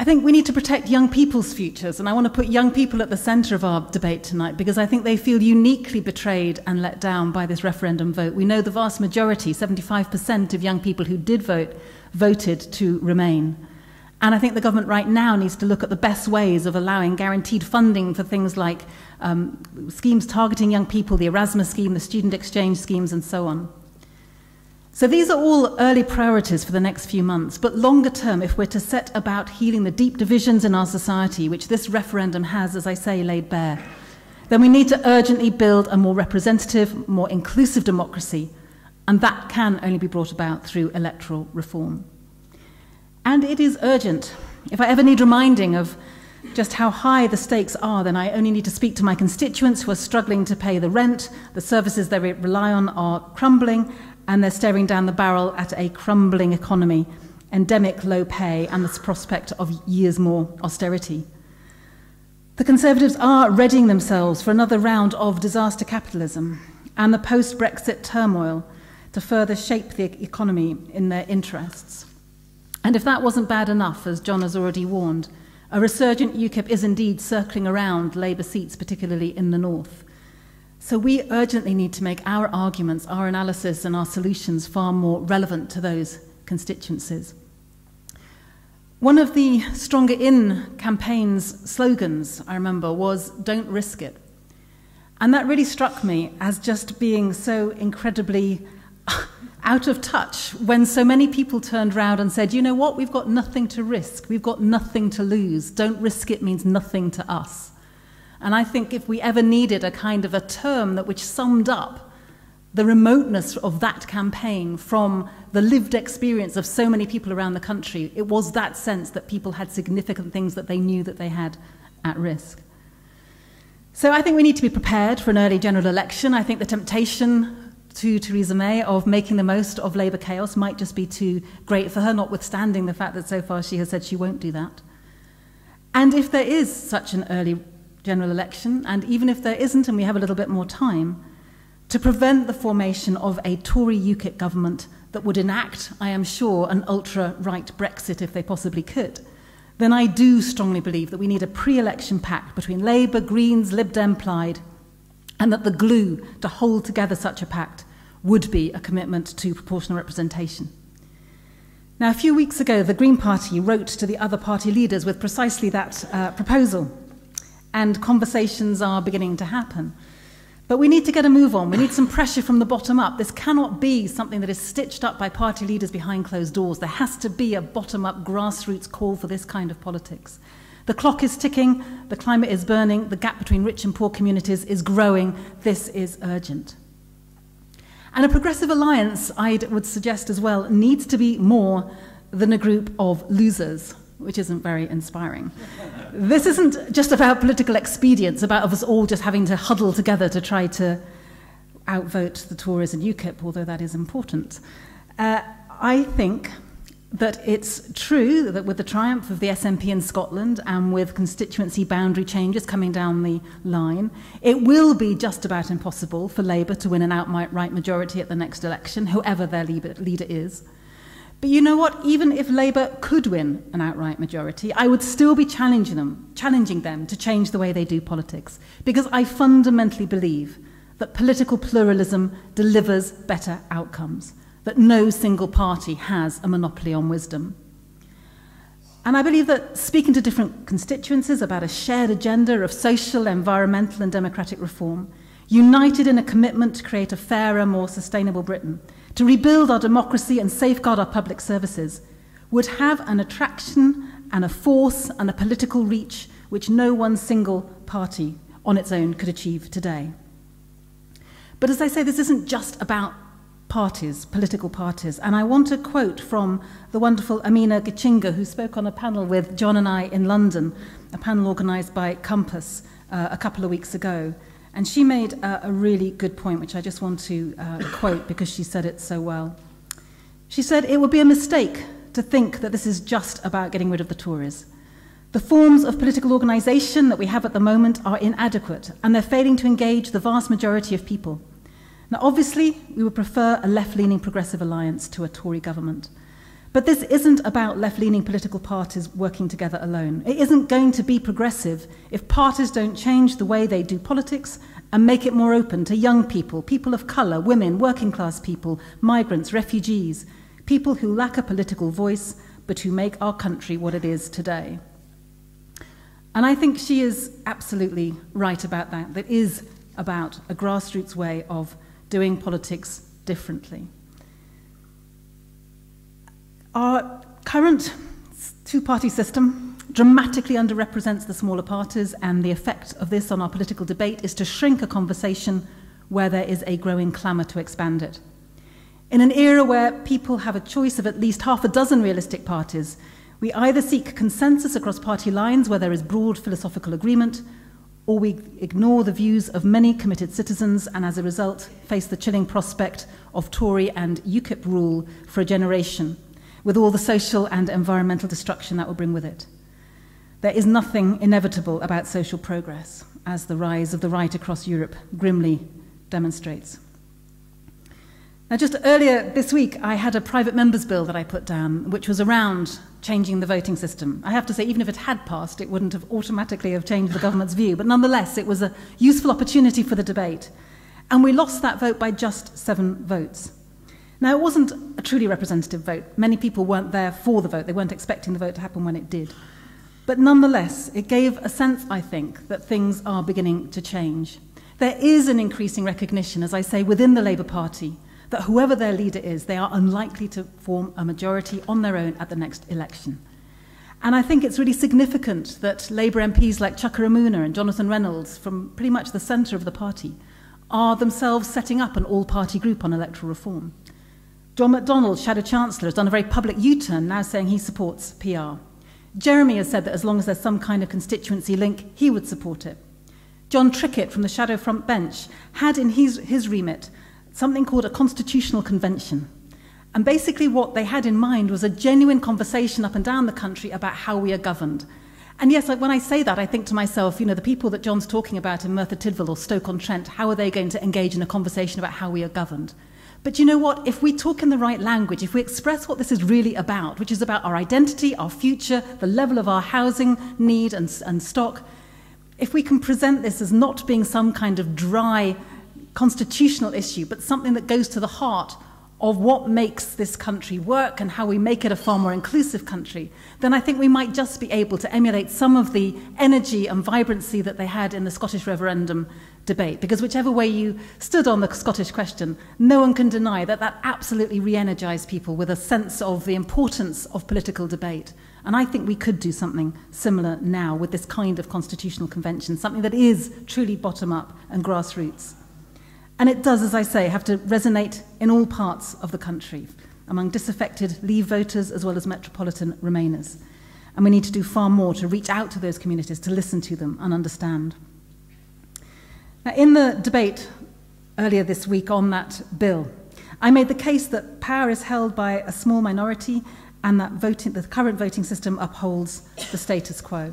I think we need to protect young people's futures, and I want to put young people at the centre of our debate tonight because I think they feel uniquely betrayed and let down by this referendum vote. We know the vast majority, seventy-five percent of young people who did vote, voted to remain. And I think the government right now needs to look at the best ways of allowing guaranteed funding for things like um, schemes targeting young people, the Erasmus scheme, the student exchange schemes, and so on. So these are all early priorities for the next few months, but longer term, if we're to set about healing the deep divisions in our society, which this referendum has, as I say, laid bare, then we need to urgently build a more representative, more inclusive democracy, and that can only be brought about through electoral reform. And it is urgent. If I ever need reminding of just how high the stakes are, then I only need to speak to my constituents who are struggling to pay the rent, the services they rely on are crumbling, and they're staring down the barrel at a crumbling economy, endemic low pay, and the prospect of years more austerity. The Conservatives are readying themselves for another round of disaster capitalism and the post-Brexit turmoil to further shape the economy in their interests. And if that wasn't bad enough, as John has already warned, a resurgent U KIP is indeed circling around Labour seats, particularly in the north. So we urgently need to make our arguments, our analysis and our solutions far more relevant to those constituencies. One of the Stronger In campaign's slogans, I remember, was "Don't risk it." And that really struck me as just being so incredibly out of touch when so many people turned round and said, you know what, we've got nothing to risk, we've got nothing to lose, don't risk it means nothing to us. And I think if we ever needed a kind of a term that which summed up the remoteness of that campaign from the lived experience of so many people around the country, it was that sense that people had significant things that they knew that they had at risk. So I think we need to be prepared for an early general election. I think the temptation to Theresa May of making the most of Labour chaos might just be too great for her, notwithstanding the fact that so far she has said she won't do that. And if there is such an early general election, and even if there isn't and we have a little bit more time, to prevent the formation of a Tory U KIP government that would enact, I am sure, an ultra-right Brexit if they possibly could, then I do strongly believe that we need a pre-election pact between Labour, Greens, Lib Dem, Plaid, and that the glue to hold together such a pact would be a commitment to proportional representation. Now, a few weeks ago, the Green Party wrote to the other party leaders with precisely that uh, proposal, and conversations are beginning to happen. But we need to get a move on. We need some pressure from the bottom up. This cannot be something that is stitched up by party leaders behind closed doors. There has to be a bottom-up grassroots call for this kind of politics. The clock is ticking, the climate is burning, the gap between rich and poor communities is growing. This is urgent. And a progressive alliance, I would suggest as well, needs to be more than a group of losers, which isn't very inspiring. This isn't just about political expedience, about us all just having to huddle together to try to outvote the Tories and U KIP, although that is important. Uh, I think that it's true that with the triumph of the S N P in Scotland and with constituency boundary changes coming down the line, it will be just about impossible for Labour to win an outright majority at the next election, whoever their leader is. But you know what? Even if Labour could win an outright majority, I would still be challenging them, challenging them to change the way they do politics, because I fundamentally believe that political pluralism delivers better outcomes, that no single party has a monopoly on wisdom. And I believe that speaking to different constituencies about a shared agenda of social, environmental and democratic reform, united in a commitment to create a fairer, more sustainable Britain, to rebuild our democracy and safeguard our public services, would have an attraction and a force and a political reach which no one single party on its own could achieve today. But as I say, this isn't just about parties, political parties, and I want to quote from the wonderful Amina Gichinga, who spoke on a panel with John and I in London, a panel organised by Compass uh, a couple of weeks ago. And she made a, a really good point, which I just want to uh, quote because she said it so well. She said, "It would be a mistake to think that this is just about getting rid of the Tories. The forms of political organisation that we have at the moment are inadequate, and they're failing to engage the vast majority of people. Now, obviously, we would prefer a left-leaning progressive alliance to a Tory government. But this isn't about left-leaning political parties working together alone. It isn't going to be progressive if parties don't change the way they do politics and make it more open to young people, people of colour, women, working-class people, migrants, refugees, people who lack a political voice but who make our country what it is today." And I think she is absolutely right about that. That is about a grassroots way of doing politics differently. Our current two-party system dramatically underrepresents the smaller parties, and the effect of this on our political debate is to shrink a conversation where there is a growing clamour to expand it. In an era where people have a choice of at least half a dozen realistic parties, we either seek consensus across party lines where there is broad philosophical agreement, or we ignore the views of many committed citizens and as a result face the chilling prospect of Tory and U KIP rule for a generation, with all the social and environmental destruction that will bring with it. There is nothing inevitable about social progress, as the rise of the right across Europe grimly demonstrates. Now, just earlier this week, I had a private member's bill that I put down, which was around changing the voting system. I have to say, even if it had passed, it wouldn't have automatically have changed the government's view. But nonetheless, it was a useful opportunity for the debate. And we lost that vote by just seven votes. Now, it wasn't a truly representative vote. Many people weren't there for the vote. They weren't expecting the vote to happen when it did. But nonetheless, it gave a sense, I think, that things are beginning to change. There is an increasing recognition, as I say, within the Labour Party, that whoever their leader is, they are unlikely to form a majority on their own at the next election. And I think it's really significant that Labour M Ps like Chuckeramuna and Jonathan Reynolds, from pretty much the centre of the party, are themselves setting up an all-party group on electoral reform. John McDonnell, Shadow Chancellor, has done a very public U-turn, now saying he supports P R. Jeremy has said that as long as there's some kind of constituency link, he would support it. John Trickett, from the Shadow Front Bench, had in his, his remit something called a constitutional convention. And basically what they had in mind was a genuine conversation up and down the country about how we are governed. And yes, when I say that, I think to myself, you know, the people that John's talking about in Merthyr Tydfil or Stoke-on-Trent, how are they going to engage in a conversation about how we are governed? But you know what? If we talk in the right language, if we express what this is really about, which is about our identity, our future, the level of our housing need and, and stock, if we can present this as not being some kind of dry constitutional issue, but something that goes to the heart of what makes this country work and how we make it a far more inclusive country, then I think we might just be able to emulate some of the energy and vibrancy that they had in the Scottish referendum debate. Because whichever way you stood on the Scottish question, no one can deny that that absolutely re-energised people with a sense of the importance of political debate. And I think we could do something similar now with this kind of constitutional convention, something that is truly bottom-up and grassroots. And it does, as I say, have to resonate in all parts of the country, among disaffected Leave voters as well as metropolitan Remainers. And we need to do far more to reach out to those communities, to listen to them and understand. Now, in the debate earlier this week on that bill, I made the case that power is held by a small minority and that voting, the current voting system upholds the status quo.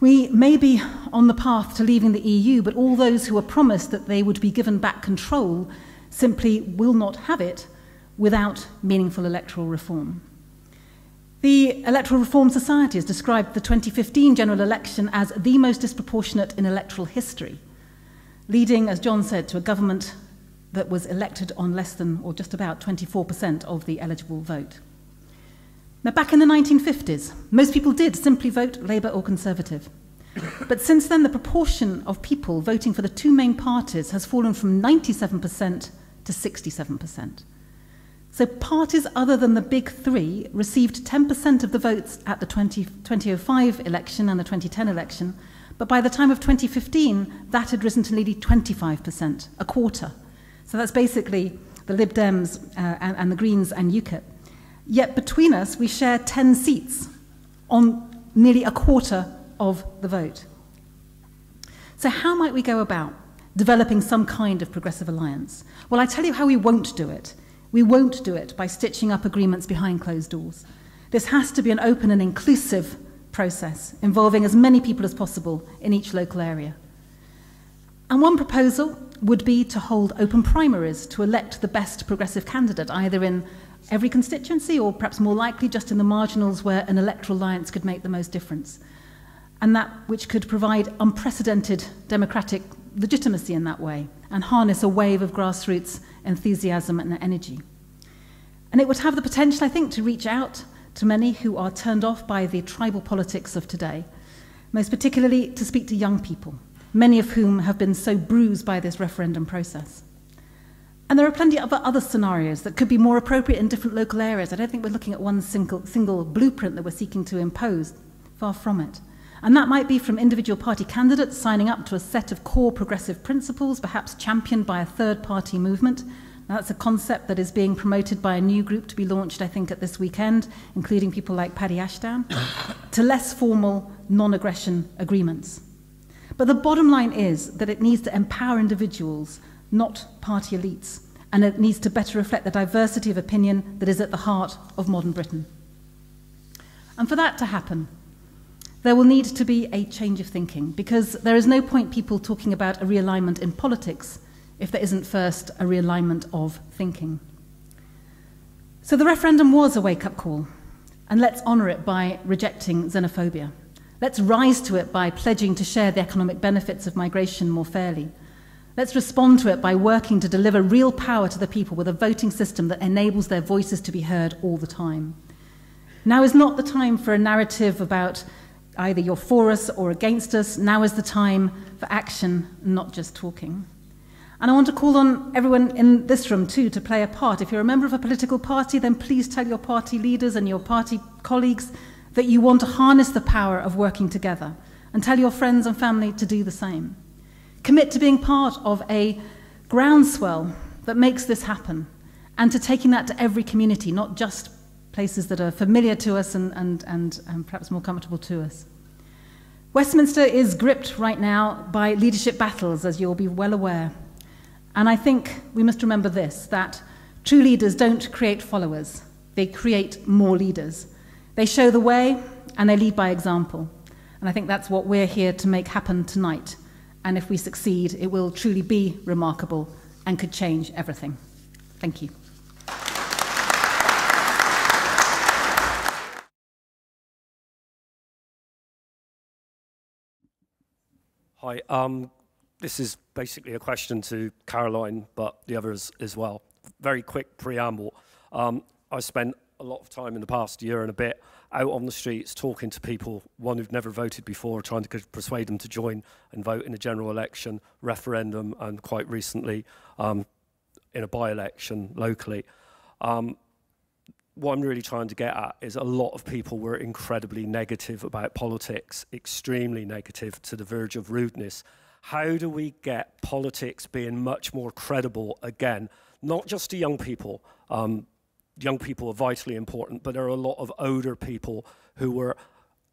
We may be on the path to leaving the E U, but all those who were promised that they would be given back control simply will not have it without meaningful electoral reform. The Electoral Reform Society has described the twenty fifteen general election as the most disproportionate in electoral history, leading, as John said, to a government that was elected on less than or just about twenty-four percent of the eligible vote. Now, back in the nineteen fifties, most people did simply vote Labour or Conservative. But since then, the proportion of people voting for the two main parties has fallen from ninety-seven percent to sixty-seven percent. So parties other than the big three received ten percent of the votes at the twenty oh five election and the twenty ten election, but by the time of twenty fifteen, that had risen to nearly twenty-five percent, a quarter. So that's basically the Lib Dems uh, and, and the Greens and UKIP. Yet between us, we share ten seats on nearly a quarter of the vote. So how might we go about developing some kind of progressive alliance? Well, I tell you how we won't do it. We won't do it by stitching up agreements behind closed doors. This has to be an open and inclusive process involving as many people as possible in each local area. And one proposal would be to hold open primaries to elect the best progressive candidate, either in every constituency, or perhaps more likely just in the marginals where an electoral alliance could make the most difference. And that which could provide unprecedented democratic legitimacy in that way and harness a wave of grassroots enthusiasm and energy. And it would have the potential, I think, to reach out to many who are turned off by the tribal politics of today, most particularly to speak to young people, many of whom have been so bruised by this referendum process. And there are plenty of other scenarios that could be more appropriate in different local areas. I don't think we're looking at one single, single blueprint that we're seeking to impose, far from it. And that might be from individual party candidates signing up to a set of core progressive principles, perhaps championed by a third party movement. Now, that's a concept that is being promoted by a new group to be launched, I think, at this weekend, including people like Paddy Ashdown, to less formal non-aggression agreements. But the bottom line is that it needs to empower individuals, not party elites, and it needs to better reflect the diversity of opinion that is at the heart of modern Britain. And for that to happen, There will need to be a change of thinking, because there is no point people talking about a realignment in politics if there isn't first a realignment of thinking. So the referendum was a wake-up call, and let's honour it by rejecting xenophobia. Let's rise to it by pledging to share the economic benefits of migration more fairly. Let's respond to it by working to deliver real power to the people with a voting system that enables their voices to be heard all the time. Now is not the time for a narrative about either you're for us or against us. Now is the time for action, not just talking. And I want to call on everyone in this room too to play a part. If you're a member of a political party, then please tell your party leaders and your party colleagues that you want to harness the power of working together, and tell your friends and family to do the same. Commit to being part of a groundswell that makes this happen, and to taking that to every community, not just places that are familiar to us and, and, and, and perhaps more comfortable to us. Westminster is gripped right now by leadership battles, as you'll be well aware. And I think we must remember this, that true leaders don't create followers, they create more leaders. They show the way and they lead by example. And I think that's what we're here to make happen tonight. And if we succeed, it will truly be remarkable and could change everything. Thank you. Hi, um, this is basically a question to Caroline, but the others as well. Very quick preamble. Um, I spent a lot of time in the past year and a bit out on the streets talking to people, one who've never voted before, trying to persuade them to join and vote in a general election, referendum, and quite recently um, in a by-election locally. Um, what I'm really trying to get at is a lot of people were incredibly negative about politics, extremely negative to the verge of rudeness. How do we get politics being much more credible again, not just to young people? Um, Young people are vitally important, but there are a lot of older people who were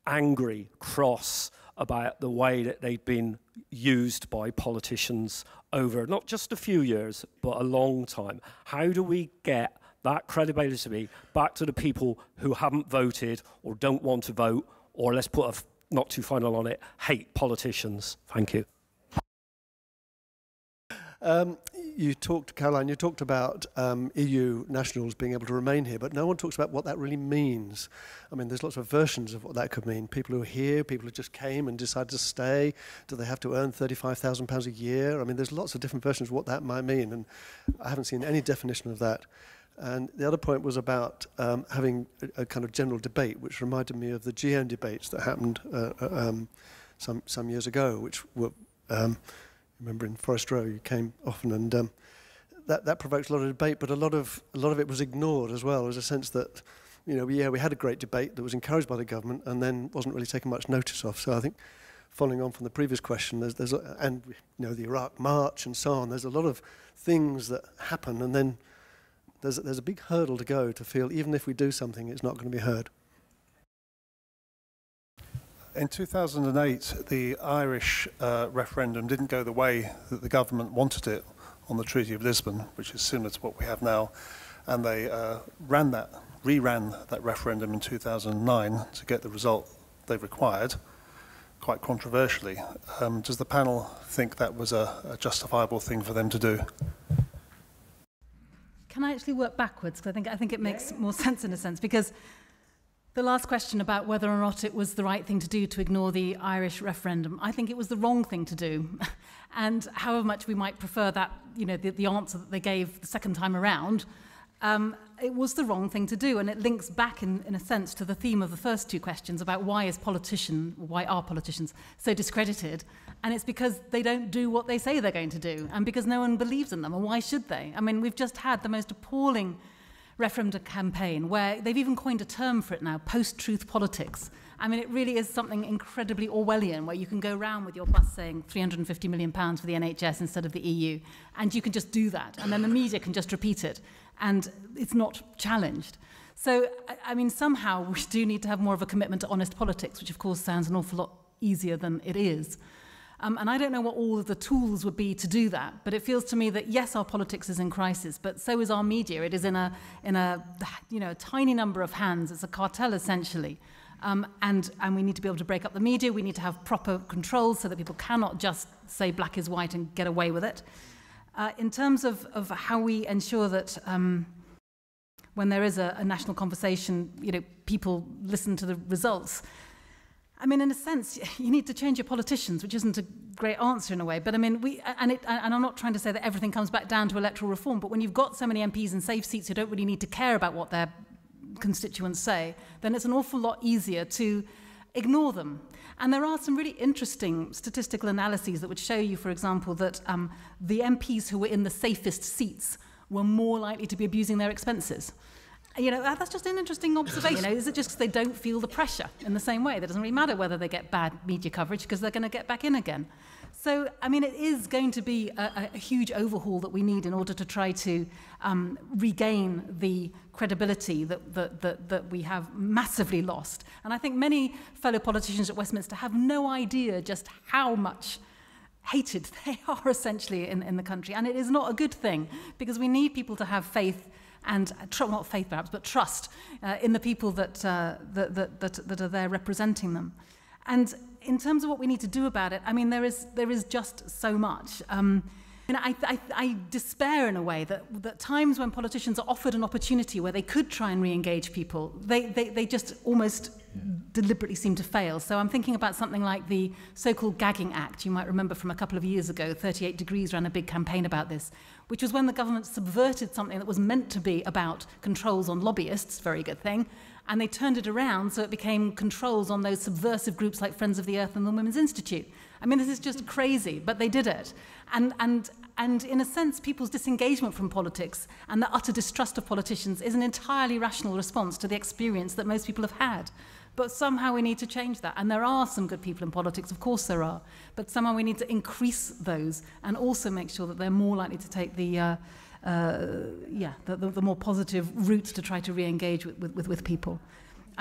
angry, cross about the way that they've been used by politicians over not just a few years, but a long time. How do we get that credibility back to the people who haven't voted or don't want to vote, or let's put a not too final on it, hate politicians? Thank you. Um, you talked, Caroline, you talked about um, E U nationals being able to remain here, but no one talks about what that really means. I mean, there's lots of versions of what that could mean. People who are here, people who just came and decided to stay, do they have to earn thirty-five thousand pounds a year? I mean, there's lots of different versions of what that might mean, and I haven't seen any definition of that. And the other point was about um, having a, a kind of general debate, which reminded me of the G M debates that happened uh, um, some, some years ago, which were... Um, remember in Forest Row you came often, and um, that, that provoked a lot of debate, but a lot of, a lot of it was ignored as well. There was a sense that, you know, yeah, we had a great debate that was encouraged by the government and then wasn't really taken much notice of. So I think, following on from the previous question, there's, there's a, and you know, the Iraq March and so on, there's a lot of things that happen, and then there's, there's a big hurdle to go to feel, even if we do something, it's not going to be heard. In two thousand eight, the Irish uh, referendum didn't go the way that the government wanted it on the Treaty of Lisbon, which is similar to what we have now, and they uh, ran that, re-ran that referendum in two thousand nine to get the result they required, quite controversially. Um, does the panel think that was a, a justifiable thing for them to do? Can I actually work backwards? Because I think, I think it makes more sense in a sense, because the last question about whether or not it was the right thing to do to ignore the Irish referendum, I think it was the wrong thing to do. And however much we might prefer that, you know, the, the answer that they gave the second time around, um, it was the wrong thing to do. And it links back, in, in a sense, to the theme of the first two questions about why is politician, why are politicians so discredited? And it's because they don't do what they say they're going to do, and because no one believes in them, and why should they? I mean, we've just had the most appalling referendum campaign, where they've even coined a term for it now, post-truth politics. I mean, it really is something incredibly Orwellian, where you can go round with your bus saying three hundred and fifty million pounds for the N H S instead of the E U, and you can just do that, and then the media can just repeat it, and it's not challenged. So, I mean, somehow we do need to have more of a commitment to honest politics, which of course sounds an awful lot easier than it is. Um, and I don't know what all of the tools would be to do that, but it feels to me that, yes, our politics is in crisis, but so is our media. It is in a, in a you know, a tiny number of hands. It's a cartel, essentially. Um, and, and we need to be able to break up the media. We need to have proper controls so that people cannot just say black is white and get away with it. Uh, in terms of, of how we ensure that um, when there is a, a national conversation, you know, people listen to the results. I mean, in a sense, you need to change your politicians, which isn't a great answer in a way. But I mean, we, and, it, and I'm not trying to say that everything comes back down to electoral reform, but when you've got so many M Ps in safe seats who don't really need to care about what their constituents say, then it's an awful lot easier to ignore them. And there are some really interesting statistical analyses that would show you, for example, that um, the M Ps who were in the safest seats were more likely to be abusing their expenses. You know, that's just an interesting observation. You know, is it just because they don't feel the pressure in the same way? That doesn't really matter whether they get bad media coverage because they're going to get back in again. So, I mean, it is going to be a, a huge overhaul that we need in order to try to um, regain the credibility that, that, that, that we have massively lost. And I think many fellow politicians at Westminster have no idea just how much hated they are essentially in, in the country. And it is not a good thing because we need people to have faith and tr not faith perhaps, but trust uh, in the people that, uh, that, that, that, that are there representing them. And in terms of what we need to do about it, I mean, there is, there is just so much. Um, and I, I, I despair in a way that, that times when politicians are offered an opportunity where they could try and re-engage people, they, they, they just almost yeah. deliberately seem to fail. So I'm thinking about something like the so-called Gagging Act, you might remember from a couple of years ago, thirty-eight degrees ran a big campaign about this, which was when the government subverted something that was meant to be about controls on lobbyists, very good thing, and they turned it around so it became controls on those subversive groups like Friends of the Earth and the Women's Institute. I mean, this is just crazy, but they did it. And, and, and in a sense, people's disengagement from politics and the utter distrust of politicians is an entirely rational response to the experience that most people have had. But somehow we need to change that. And there are some good people in politics, of course there are, but somehow we need to increase those and also make sure that they're more likely to take the... Uh, Uh, yeah, the, the, the more positive routes to try to re-engage with, with, with people.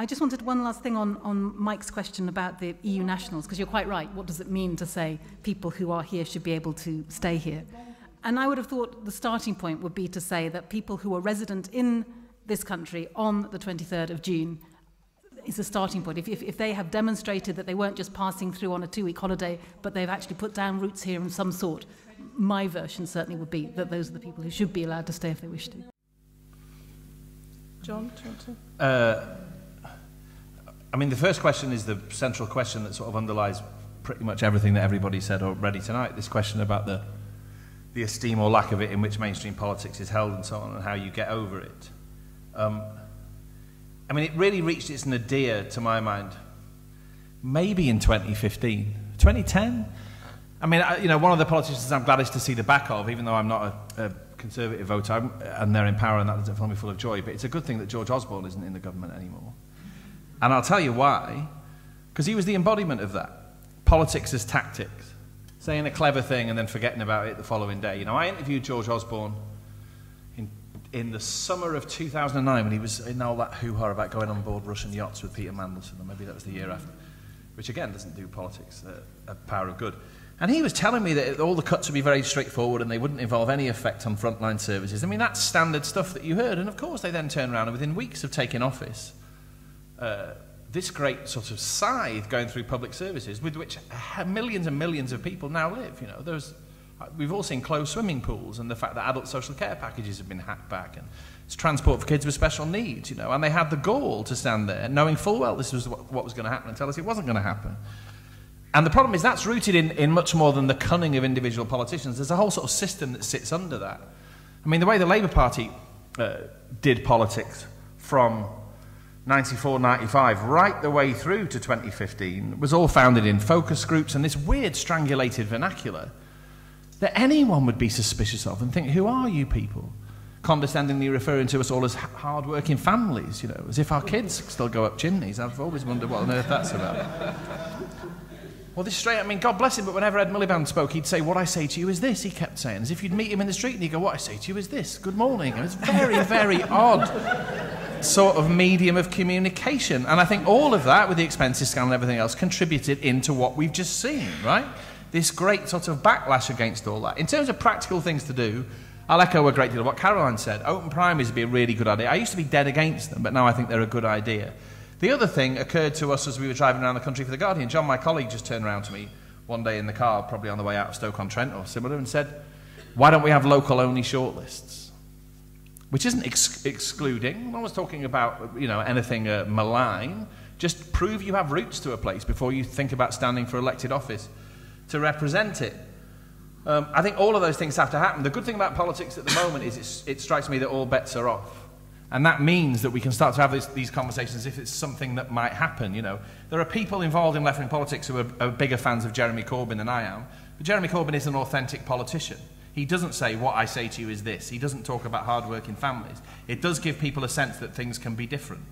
I just wanted one last thing on, on Mike's question about the E U nationals, because you're quite right, what does it mean to say people who are here should be able to stay here? And I would have thought the starting point would be to say that people who are resident in this country on the twenty-third of June is a starting point. If, if, if they have demonstrated that they weren't just passing through on a two-week holiday, but they've actually put down roots here of some sort, my version certainly would be that those are the people who should be allowed to stay if they wish to. John, do you want to? Uh, I mean, the first question is the central question that sort of underlies pretty much everything that everybody said already tonight, this question about the, the esteem or lack of it in which mainstream politics is held and so on, and how you get over it. Um, I mean, it really reached its nadir, to my mind, maybe in twenty fifteen, twenty ten? I mean, you know, one of the politicians I'm gladdest to see the back of, even though I'm not a, a Conservative voter, I'm, and they're in power, and that doesn't fill me full of joy, but it's a good thing that George Osborne isn't in the government anymore. And I'll tell you why. Because he was the embodiment of that. Politics as tactics. Saying a clever thing and then forgetting about it the following day. You know, I interviewed George Osborne in, in the summer of two thousand nine when he was in all that hoo-ha about going on board Russian yachts with Peter Mandelson, or maybe that was the year after, which again doesn't do politics a, a power of good. And he was telling me that all the cuts would be very straightforward and they wouldn't involve any effect on frontline services. I mean, that's standard stuff that you heard. And of course, they then turned around and within weeks of taking office, uh, this great sort of scythe going through public services with which millions and millions of people now live. You know, there's, we've all seen closed swimming pools and the fact that adult social care packages have been hacked back and it's transport for kids with special needs, you know. And they had the gall to stand there knowing full well this was what, what was going to happen and tell us it wasn't going to happen. And the problem is that's rooted in, in much more than the cunning of individual politicians. There's a whole sort of system that sits under that. I mean, the way the Labour Party uh, did politics from ninety-four ninety-five right the way through to twenty fifteen was all founded in focus groups and this weird strangulated vernacular that anyone would be suspicious of and think, who are you people? Condescendingly referring to us all as hard-working families, you know, as if our kids still go up chimneys. I've always wondered what on earth that's about. Well, this straight, I mean, God bless him, but whenever Ed Miliband spoke, he'd say, what I say to you is this, he kept saying, as if you'd meet him in the street and he'd go, what I say to you is this, good morning. It was very, very odd sort of medium of communication. And I think all of that, with the expenses scandal and everything else, contributed into what we've just seen, right? This great sort of backlash against all that. In terms of practical things to do, I'll echo a great deal of what Caroline said. Open primaries would be a really good idea. I used to be dead against them, but now I think they're a good idea. The other thing occurred to us as we were driving around the country for The Guardian. John, my colleague, just turned around to me one day in the car, probably on the way out of Stoke-on-Trent or similar, and said, why don't we have local-only shortlists? Which isn't ex excluding. No one's talking about, you know, anything uh, malign. Just prove you have roots to a place before you think about standing for elected office to represent it. Um, I think all of those things have to happen. The good thing about politics at the moment is it's, it strikes me that all bets are off. And that means that we can start to have this, these conversations if it's something that might happen, you know. There are people involved in left-wing politics who are, are bigger fans of Jeremy Corbyn than I am. But Jeremy Corbyn is an authentic politician. He doesn't say, what I say to you is this. He doesn't talk about hard-working families. It does give people a sense that things can be different.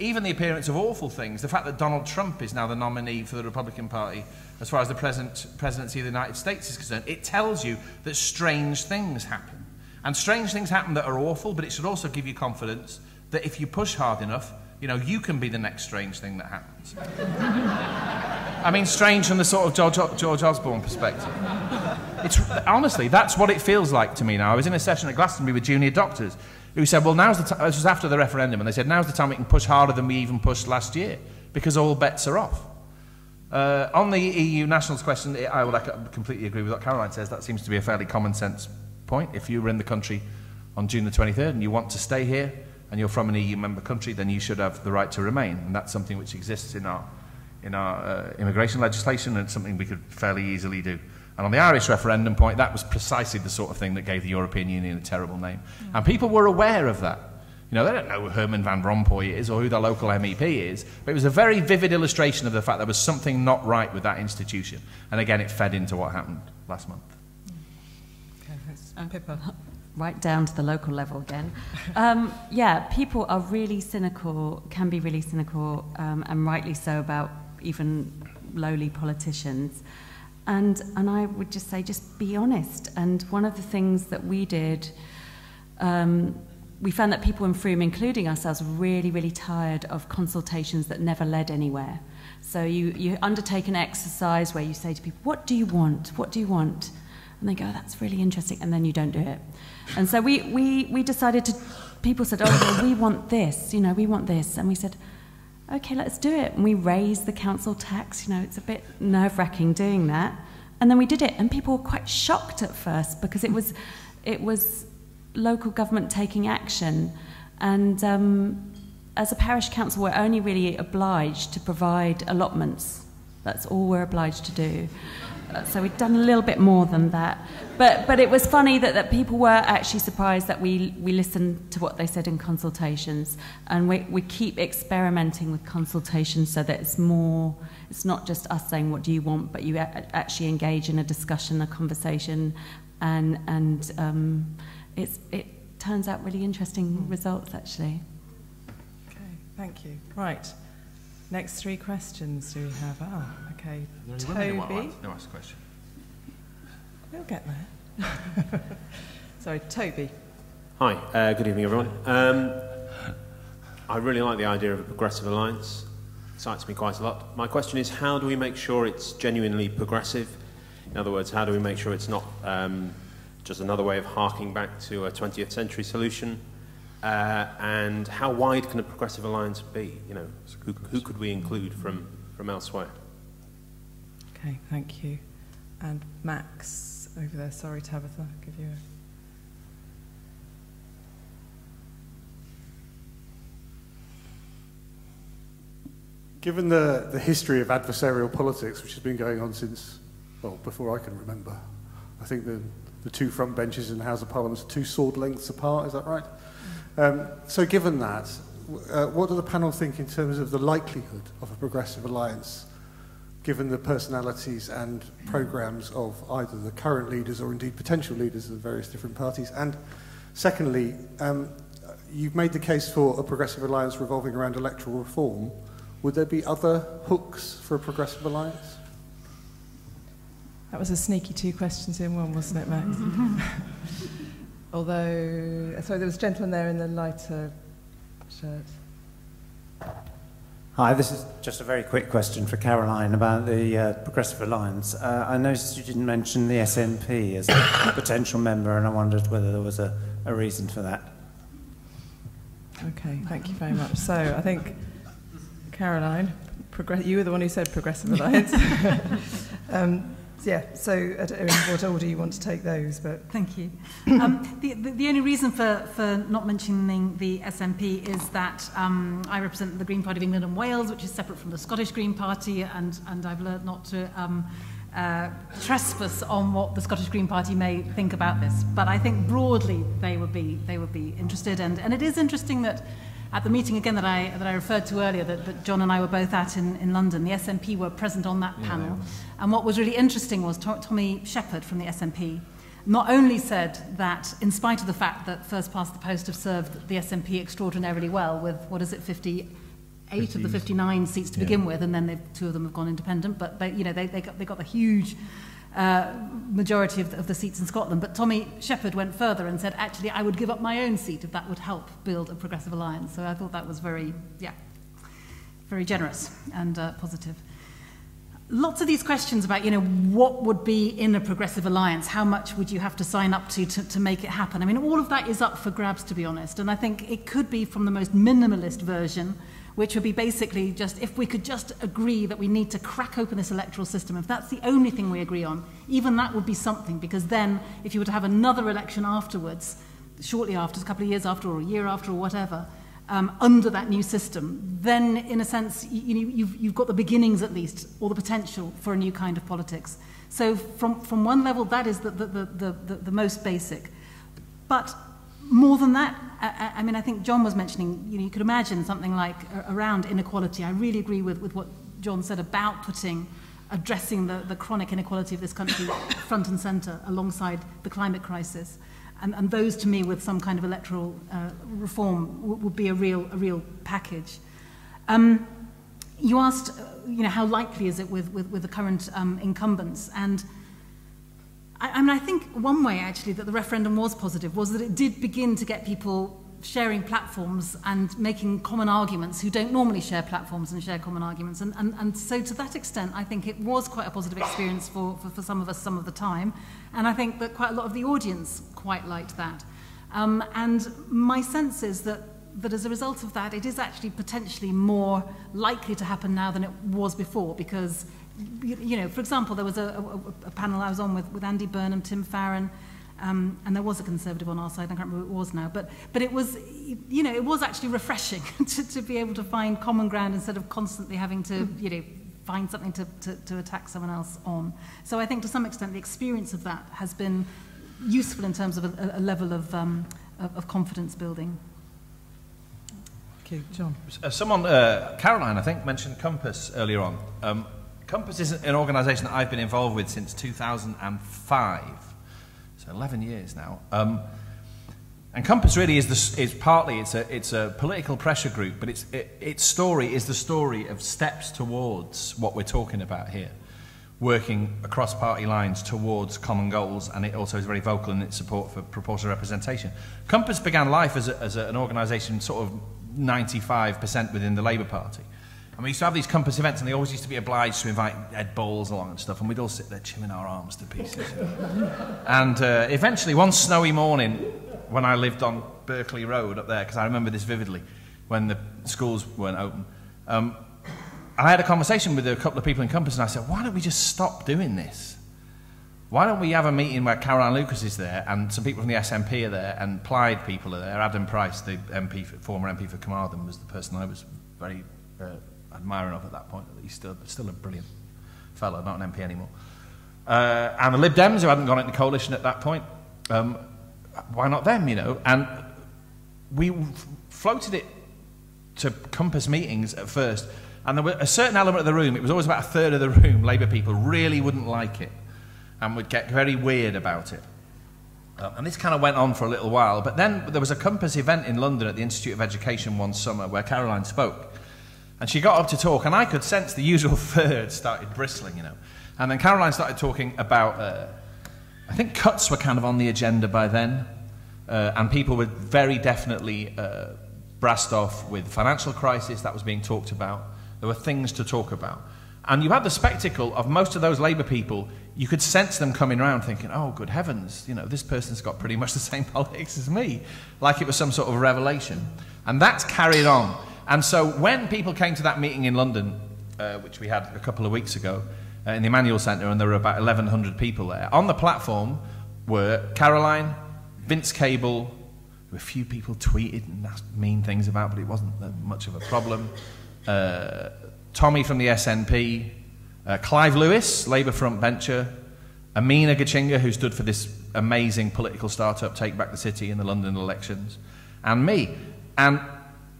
Even the appearance of awful things, the fact that Donald Trump is now the nominee for the Republican Party as far as the present presidency of the United States is concerned, it tells you that strange things happen. And strange things happen that are awful, but it should also give you confidence that if you push hard enough, you know, you can be the next strange thing that happens. I mean, strange from the sort of George, George Osborne perspective. It's, honestly, that's what it feels like to me now. I was in a session at Glastonbury with junior doctors who said, well, now's the time, this was after the referendum, and they said, now's the time we can push harder than we even pushed last year, because all bets are off. Uh, on the E U nationals question, I would I completely agree with what Caroline says. That seems to be a fairly common sense point. If you were in the country on June the twenty-third and you want to stay here, and you're from an E U member country, then you should have the right to remain. And that's something which exists in our, in our uh, immigration legislation, and something we could fairly easily do. And on the Irish referendum point, that was precisely the sort of thing that gave the European Union a terrible name. Mm. And people were aware of that. You know, they don't know who Herman Van Rompuy is or who their local M E P is, but it was a very vivid illustration of the fact there was something not right with that institution. And again, it fed into what happened last month. Okay, thanks. And Pippa, right down to the local level again. Um, yeah, people are really cynical, can be really cynical, um, and rightly so, about even lowly politicians. And, and I would just say, just be honest. And one of the things that we did, um, we found that people in Frome, including ourselves, were really, really tired of consultations that never led anywhere. So you, you undertake an exercise where you say to people, what do you want? What do you want? And they go, oh, that's really interesting. And then you don't do it. And so we, we, we decided to, people said, oh, well, we want this, you know, we want this. And we said, okay, let's do it. And we raised the council tax. You know, it's a bit nerve-wracking doing that. And then we did it, and people were quite shocked at first because it was, it was local government taking action. And um, as a parish council, we're only really obliged to provide allotments. That's all we're obliged to do. So we've done a little bit more than that. But, but it was funny that, that people were actually surprised that we, we listened to what they said in consultations. And we, we keep experimenting with consultations so that it's more, it's not just us saying, what do you want? But you actually engage in a discussion, a conversation. And, and um, it's, it turns out really interesting results, actually. Okay, thank you. Right. Next three questions do we have? Oh, okay. Toby. No, ask a question. We'll get there. Sorry, Toby. Hi, uh, good evening, everyone. Um, I really like the idea of a progressive alliance. It excites me quite a lot. My question is, how do we make sure it's genuinely progressive? In other words, how do we make sure it's not um, just another way of harking back to a twentieth century solution? Uh, and how wide can a progressive alliance be? You know, who, who could we include from, from elsewhere? Okay, thank you. And Max, over there. Sorry, Tabitha, I'll give you a... Given the, the history of adversarial politics, which has been going on since, well, before I can remember, I think the, the two front benches in the House of Parliament are two sword lengths apart, is that right? Um, so given that, uh, what do the panel think in terms of the likelihood of a progressive alliance, given the personalities and programmes of either the current leaders or indeed potential leaders of the various different parties? And secondly, um, you've made the case for a progressive alliance revolving around electoral reform. Would there be other hooks for a progressive alliance? That was a sneaky two questions in one, wasn't it, Max? Although, sorry, there was a gentleman there in the lighter shirt. Hi, this is just a very quick question for Caroline about the uh, Progressive Alliance. Uh, I noticed you didn't mention the S N P as a potential member, and I wondered whether there was a, a reason for that. Okay, thank you very much. So I think Caroline, you were the one who said Progressive Alliance. um, yeah, so I don't know in what order you want to take those. But thank you. Um, the, the, the only reason for, for not mentioning the S N P is that um, I represent the Green Party of England and Wales, which is separate from the Scottish Green Party, and, and I've learned not to um, uh, trespass on what the Scottish Green Party may think about this. But I think broadly they would be, they would be interested. And, and it is interesting that at the meeting again that I, that I referred to earlier, that, that John and I were both at in, in London, the S N P were present on that panel. Yeah. And what was really interesting was to Tommy Shepherd from the S N P not only said that, in spite of the fact that First Past the Post have served the S N P extraordinarily well with, what is it, fifty-eight of the fifty-nine seats to yeah. begin with, and then two of them have gone independent, but they, you know, they, they, got, they got the huge uh, majority of the, of the seats in Scotland. But Tommy Shepherd went further and said, actually, I would give up my own seat if that would help build a progressive alliance. So I thought that was very, yeah, very generous and uh, positive. Lots of these questions about, you know, what would be in a progressive alliance? How much would you have to sign up to, to to make it happen? I mean, all of that is up for grabs, to be honest. And I think it could be from the most minimalist version, which would be basically just, if we could just agree that we need to crack open this electoral system, if that's the only thing we agree on, even that would be something, because then if you were to have another election afterwards, shortly after, a couple of years after, or a year after, or whatever, um, under that new system, then in a sense, you, you, you've, you've got the beginnings at least, or the potential for a new kind of politics. So from, from one level, that is the, the, the, the, the most basic. But more than that, I, I mean, I think John was mentioning, you know, you could imagine something like around inequality. I really agree with, with what John said about putting, addressing the, the chronic inequality of this country front and centre alongside the climate crisis. And, and those, to me, with some kind of electoral uh, reform, would be a real, a real package. Um, you asked, you know, how likely is it with, with, with the current um, incumbents? And I mean, I think one way, actually, that the referendum was positive was that it did begin to get people sharing platforms and making common arguments who don't normally share platforms and share common arguments. And, and, and so to that extent, I think it was quite a positive experience for, for, for some of us some of the time. And I think that quite a lot of the audience quite liked that. Um, and my sense is that, that as a result of that, it is actually potentially more likely to happen now than it was before, because you know, for example, there was a, a, a panel I was on with, with Andy Burnham, Tim Farron, um, and there was a Conservative on our side, and I can't remember who it was now, but, but it was, you know, it was actually refreshing to, to be able to find common ground instead of constantly having to, you know, find something to, to, to attack someone else on. So I think to some extent the experience of that has been useful in terms of a, a level of, um, of, of confidence building. Okay, John. Uh, someone, uh, Caroline, I think, mentioned Compass earlier on. Um, Compass is an organisation that I've been involved with since two thousand five, so eleven years now. Um, and Compass really is, the, is partly, it's a, it's a political pressure group, but it's, it, its story is the story of steps towards what we're talking about here, working across party lines towards common goals, and it also is very vocal in its support for proportional representation. Compass began life as, a, as a, an organisation sort of ninety-five percent within the Labour Party. And we used to have these Compass events, and they always used to be obliged to invite Ed Balls along and stuff, and we'd all sit there chewing our arms to pieces. And uh, eventually, one snowy morning, when I lived on Berkeley Road up there, because I remember this vividly, when the schools weren't open, um, I had a conversation with a couple of people in Compass, and I said, why don't we just stop doing this? Why don't we have a meeting where Caroline Lucas is there, and some people from the S N P are there, and Plaid people are there? Adam Price, the M P, for, former M P for Carmarthen, was the person I was very... Uh, admiring of at that point. He's still, still a brilliant fellow, not an M P anymore. Uh, and the Lib Dems, who hadn't gone into coalition at that point, um, why not them, you know? And we floated it to Compass meetings at first, and there were a certain element of the room, it was always about a third of the room, Labour people really wouldn't like it and would get very weird about it. Um, and this kind of went on for a little while, but then there was a Compass event in London at the Institute of Education one summer where Caroline spoke. And she got up to talk, and I could sense the usual third started bristling, you know. And then Caroline started talking about, uh, I think cuts were kind of on the agenda by then, uh, and people were very definitely uh, brassed off with financial crisis that was being talked about. There were things to talk about. And you had the spectacle of most of those Labour people, you could sense them coming around thinking, oh, good heavens, you know, this person's got pretty much the same politics as me, like it was some sort of revelation. And that's carried on. And so when people came to that meeting in London, uh, which we had a couple of weeks ago, uh, in the Emmanuel Centre, and there were about eleven hundred people there, on the platform were Caroline, Vince Cable, who a few people tweeted and asked mean things about, but it wasn't much of a problem, uh, Tommy from the S N P, uh, Clive Lewis, Labour frontbencher, Amina Gichinga, who stood for this amazing political startup, Take Back the City, in the London elections, and me. And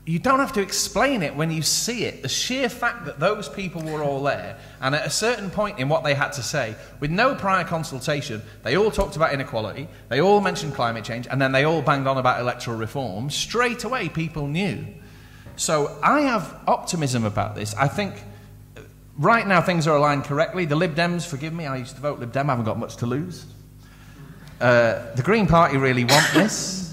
you don't have to explain it when you see it. The sheer fact that those people were all there, and at a certain point in what they had to say, with no prior consultation, they all talked about inequality, they all mentioned climate change, and then they all banged on about electoral reform. Straight away, people knew. So I have optimism about this. I think right now things are aligned correctly. The Lib Dems, forgive me, I used to vote Lib Dem, I haven't got much to lose. Uh, the Green Party really want this.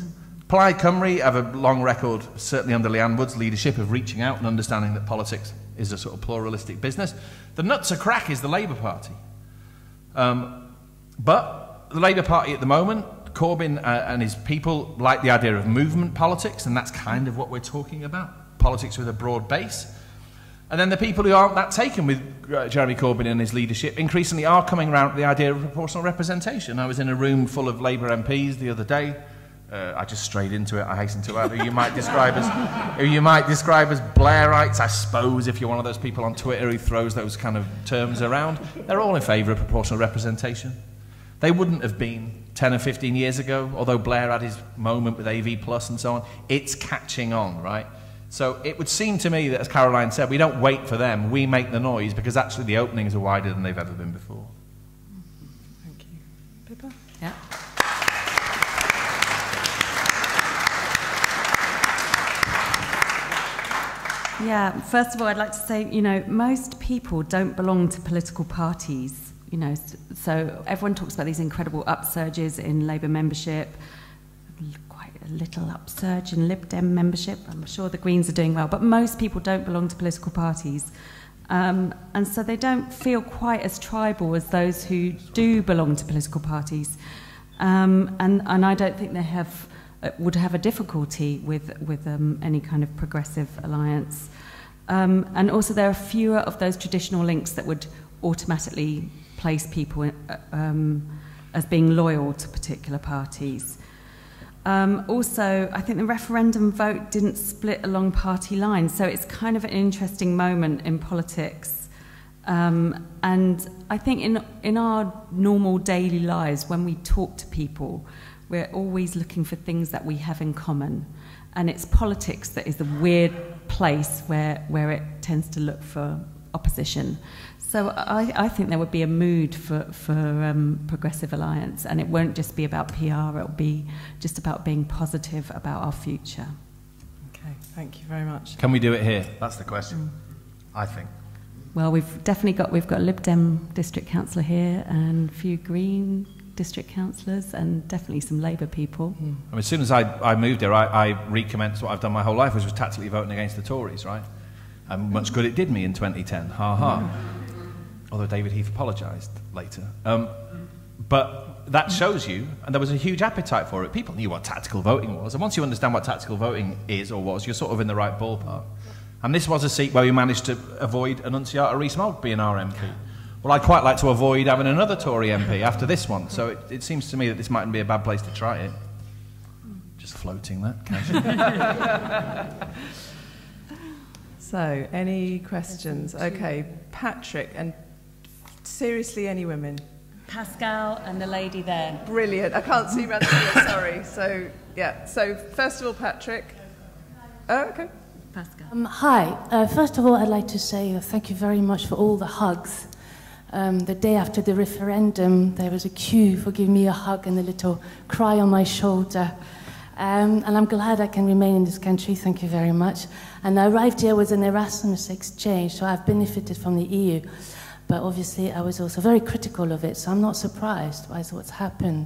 Plaid Cymru have a long record, certainly under Leanne Wood's leadership, of reaching out and understanding that politics is a sort of pluralistic business. The nuts are crack is the Labour Party. Um, but the Labour Party at the moment, Corbyn uh, and his people like the idea of movement politics, and that's kind of what we're talking about, politics with a broad base. And then the people who aren't that taken with uh, Jeremy Corbyn and his leadership increasingly are coming around to the idea of proportional representation. I was in a room full of Labour M Ps the other day. Uh, I just strayed into it, I hasten to add, who you might describe as who you might describe as Blairites, I suppose, if you're one of those people on Twitter who throws those kind of terms around. They're all in favour of proportional representation. They wouldn't have been ten or fifteen years ago, although Blair had his moment with A V plus and so on. It's catching on, right? So it would seem to me that, as Caroline said, we don't wait for them, we make the noise, because actually the openings are wider than they've ever been before. Thank you. Pippa? Yeah. Yeah, first of all, I'd like to say, you know, most people don't belong to political parties, you know, so everyone talks about these incredible upsurges in Labour membership, quite a little upsurge in Lib Dem membership. I'm sure the Greens are doing well, but most people don't belong to political parties. Um, and so they don't feel quite as tribal as those who do belong to political parties. Um, and, and I don't think they have... would have a difficulty with, with um, any kind of progressive alliance. Um, and also there are fewer of those traditional links that would automatically place people in, um, as being loyal to particular parties. Um, also, I think the referendum vote didn't split along party lines, so it's kind of an interesting moment in politics. Um, and I think in, in our normal daily lives, when we talk to people, we're always looking for things that we have in common. And it's politics that is the weird place where, where it tends to look for opposition. So I, I think there would be a mood for, for um, progressive alliance, and it won't just be about P R, it'll be just about being positive about our future. Okay, thank you very much. Can we do it here? That's the question, mm. I think. Well, we've definitely got, we've got a Lib Dem district councillor here and a few Green district councillors and definitely some Labour people. Mm. I mean, as soon as I, I moved here, I, I recommenced what I've done my whole life, which was tacitly voting against the Tories, right? And much good it did me in twenty ten, ha ha. Mm. Although David Heath apologised later. Um, but that shows you, and there was a huge appetite for it. People knew what tactical voting was, and once you understand what tactical voting is or was, you're sort of in the right ballpark. And this was a seat where we managed to avoid Annunziata Rees-Mogg being our M P. Well, I'd quite like to avoid having another Tory M P after this one, so it, it seems to me that this mightn't be a bad place to try it. Just floating that, casually. So, any questions? Okay, Patrick, and seriously, any women? Pascal and the lady there. Brilliant. I can't see round here, sorry. So, yeah, so first of all, Patrick. Oh, okay. Pascal. Um, hi. Uh, first of all, I'd like to say uh, thank you very much for all the hugs. Um, the day after the referendum, there was a queue for giving me a hug and a little cry on my shoulder. Um, and I'm glad I can remain in this country, thank you very much. And I arrived here with an Erasmus exchange, so I've benefited from the E U. But obviously I was also very critical of it, so I'm not surprised by what's happened.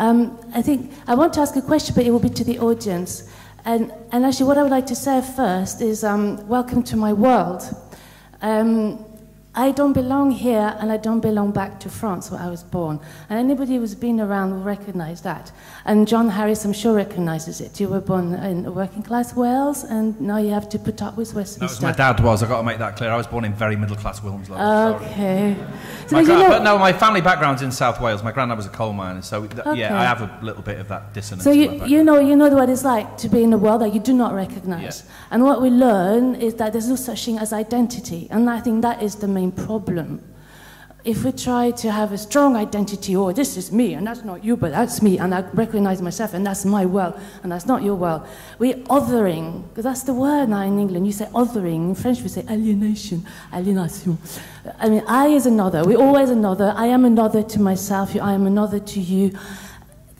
Um, I think I want to ask a question, but it will be to the audience. And, and actually what I would like to say first is um, welcome to my world. Um, I don't belong here and I don't belong back to France where I was born. And anybody who's been around will recognise that. And John Harris, I'm sure, recognises it. You were born in working class Wales and now you have to put up with Westminster. No, my dad was, I've got to make that clear. I was born in very middle class Wilmslow. Okay. So my you know, but no, my family background's in South Wales. My granddad was a coal miner, so okay. yeah, I have a little bit of that dissonance. So you, you, know, you know what it's like to be in a world that you do not recognise. Yeah. And what we learn is that there's no such thing as identity. And I think that is the main problem. If we try to have a strong identity, or oh, this is me, and that's not you, but that's me, and I recognize myself, and that's my world, and that's not your world. We're othering, because that's the word now in England. You say othering, in French we say alienation, alienation. I mean, I is another, we're always another, I am another to myself, I am another to you.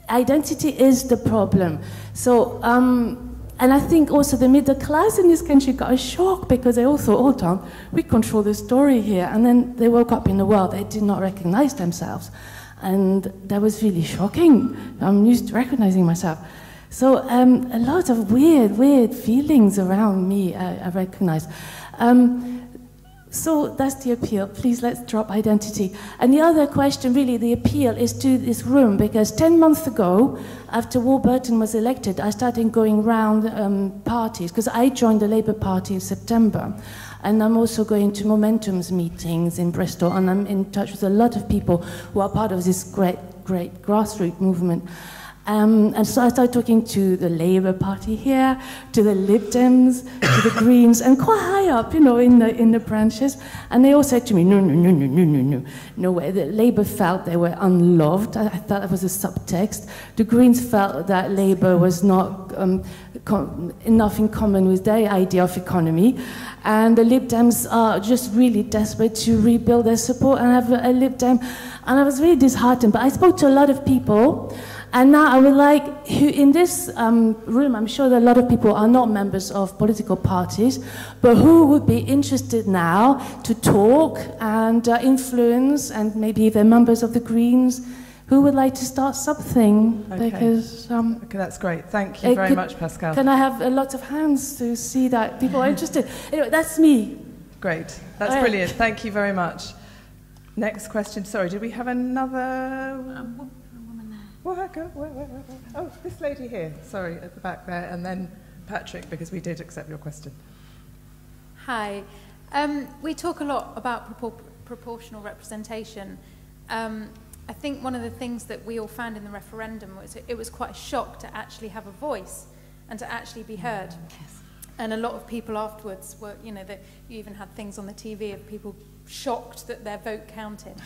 Identity is the problem. So, um, and I think also the middle class in this country got a shock because they all thought, oh, Tom, we control the story here. And then they woke up in a world they did not recognize themselves. And that was really shocking. I'm used to recognizing myself. So um, a lot of weird, weird feelings around me I, I recognize. Um, so that's the appeal. Please, let's drop identity. And the other question, really, the appeal is to this room, because ten months ago, after Warburton was elected, I started going round um, parties, because I joined the Labour Party in September. And I'm also going to Momentum's meetings in Bristol, and I'm in touch with a lot of people who are part of this great, great grassroots movement. Um, and so I started talking to the Labour Party here, to the Lib Dems, to the Greens, and quite high up, you know, in the, in the branches. And they all said to me, no, no, no, no, no, no, no. No way. The Labour felt they were unloved. I, I thought that was a subtext. The Greens felt that Labour was not um, com enough in common with their idea of economy. And the Lib Dems are just really desperate to rebuild their support and have a, a Lib Dem. And I was really disheartened. But I spoke to a lot of people. And now I would like, who in this um, room, I'm sure that a lot of people are not members of political parties, but who would be interested now to talk and uh, influence, and maybe they're members of the Greens, who would like to start something? Okay. Because, um, okay, that's great. Thank you very could, much, Pascal. Can I have a lot of hands to see that people are interested? Anyway, that's me. Great. That's right. Brilliant. Thank you very much. Next question. Sorry, did we have another... Um, Oh, this lady here, sorry, at the back there, and then Patrick, because we did accept your question. Hi. Um, we talk a lot about propor proportional representation. Um, I think one of the things that we all found in the referendum was it was quite a shock to actually have a voice and to actually be heard. Yes. And a lot of people afterwards were, you know, that you even had things on the T V of people shocked that their vote counted.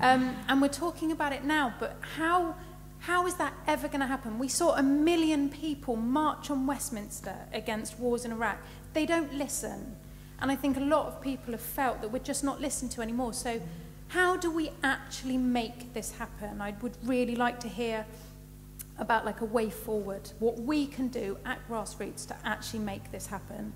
um, and we're talking about it now, but how... How is that ever going to happen? We saw a million people march on Westminster against wars in Iraq. They don't listen. And I think a lot of people have felt that we're just not listened to anymore. So how do we actually make this happen? I would really like to hear about like a way forward, what we can do at grassroots to actually make this happen.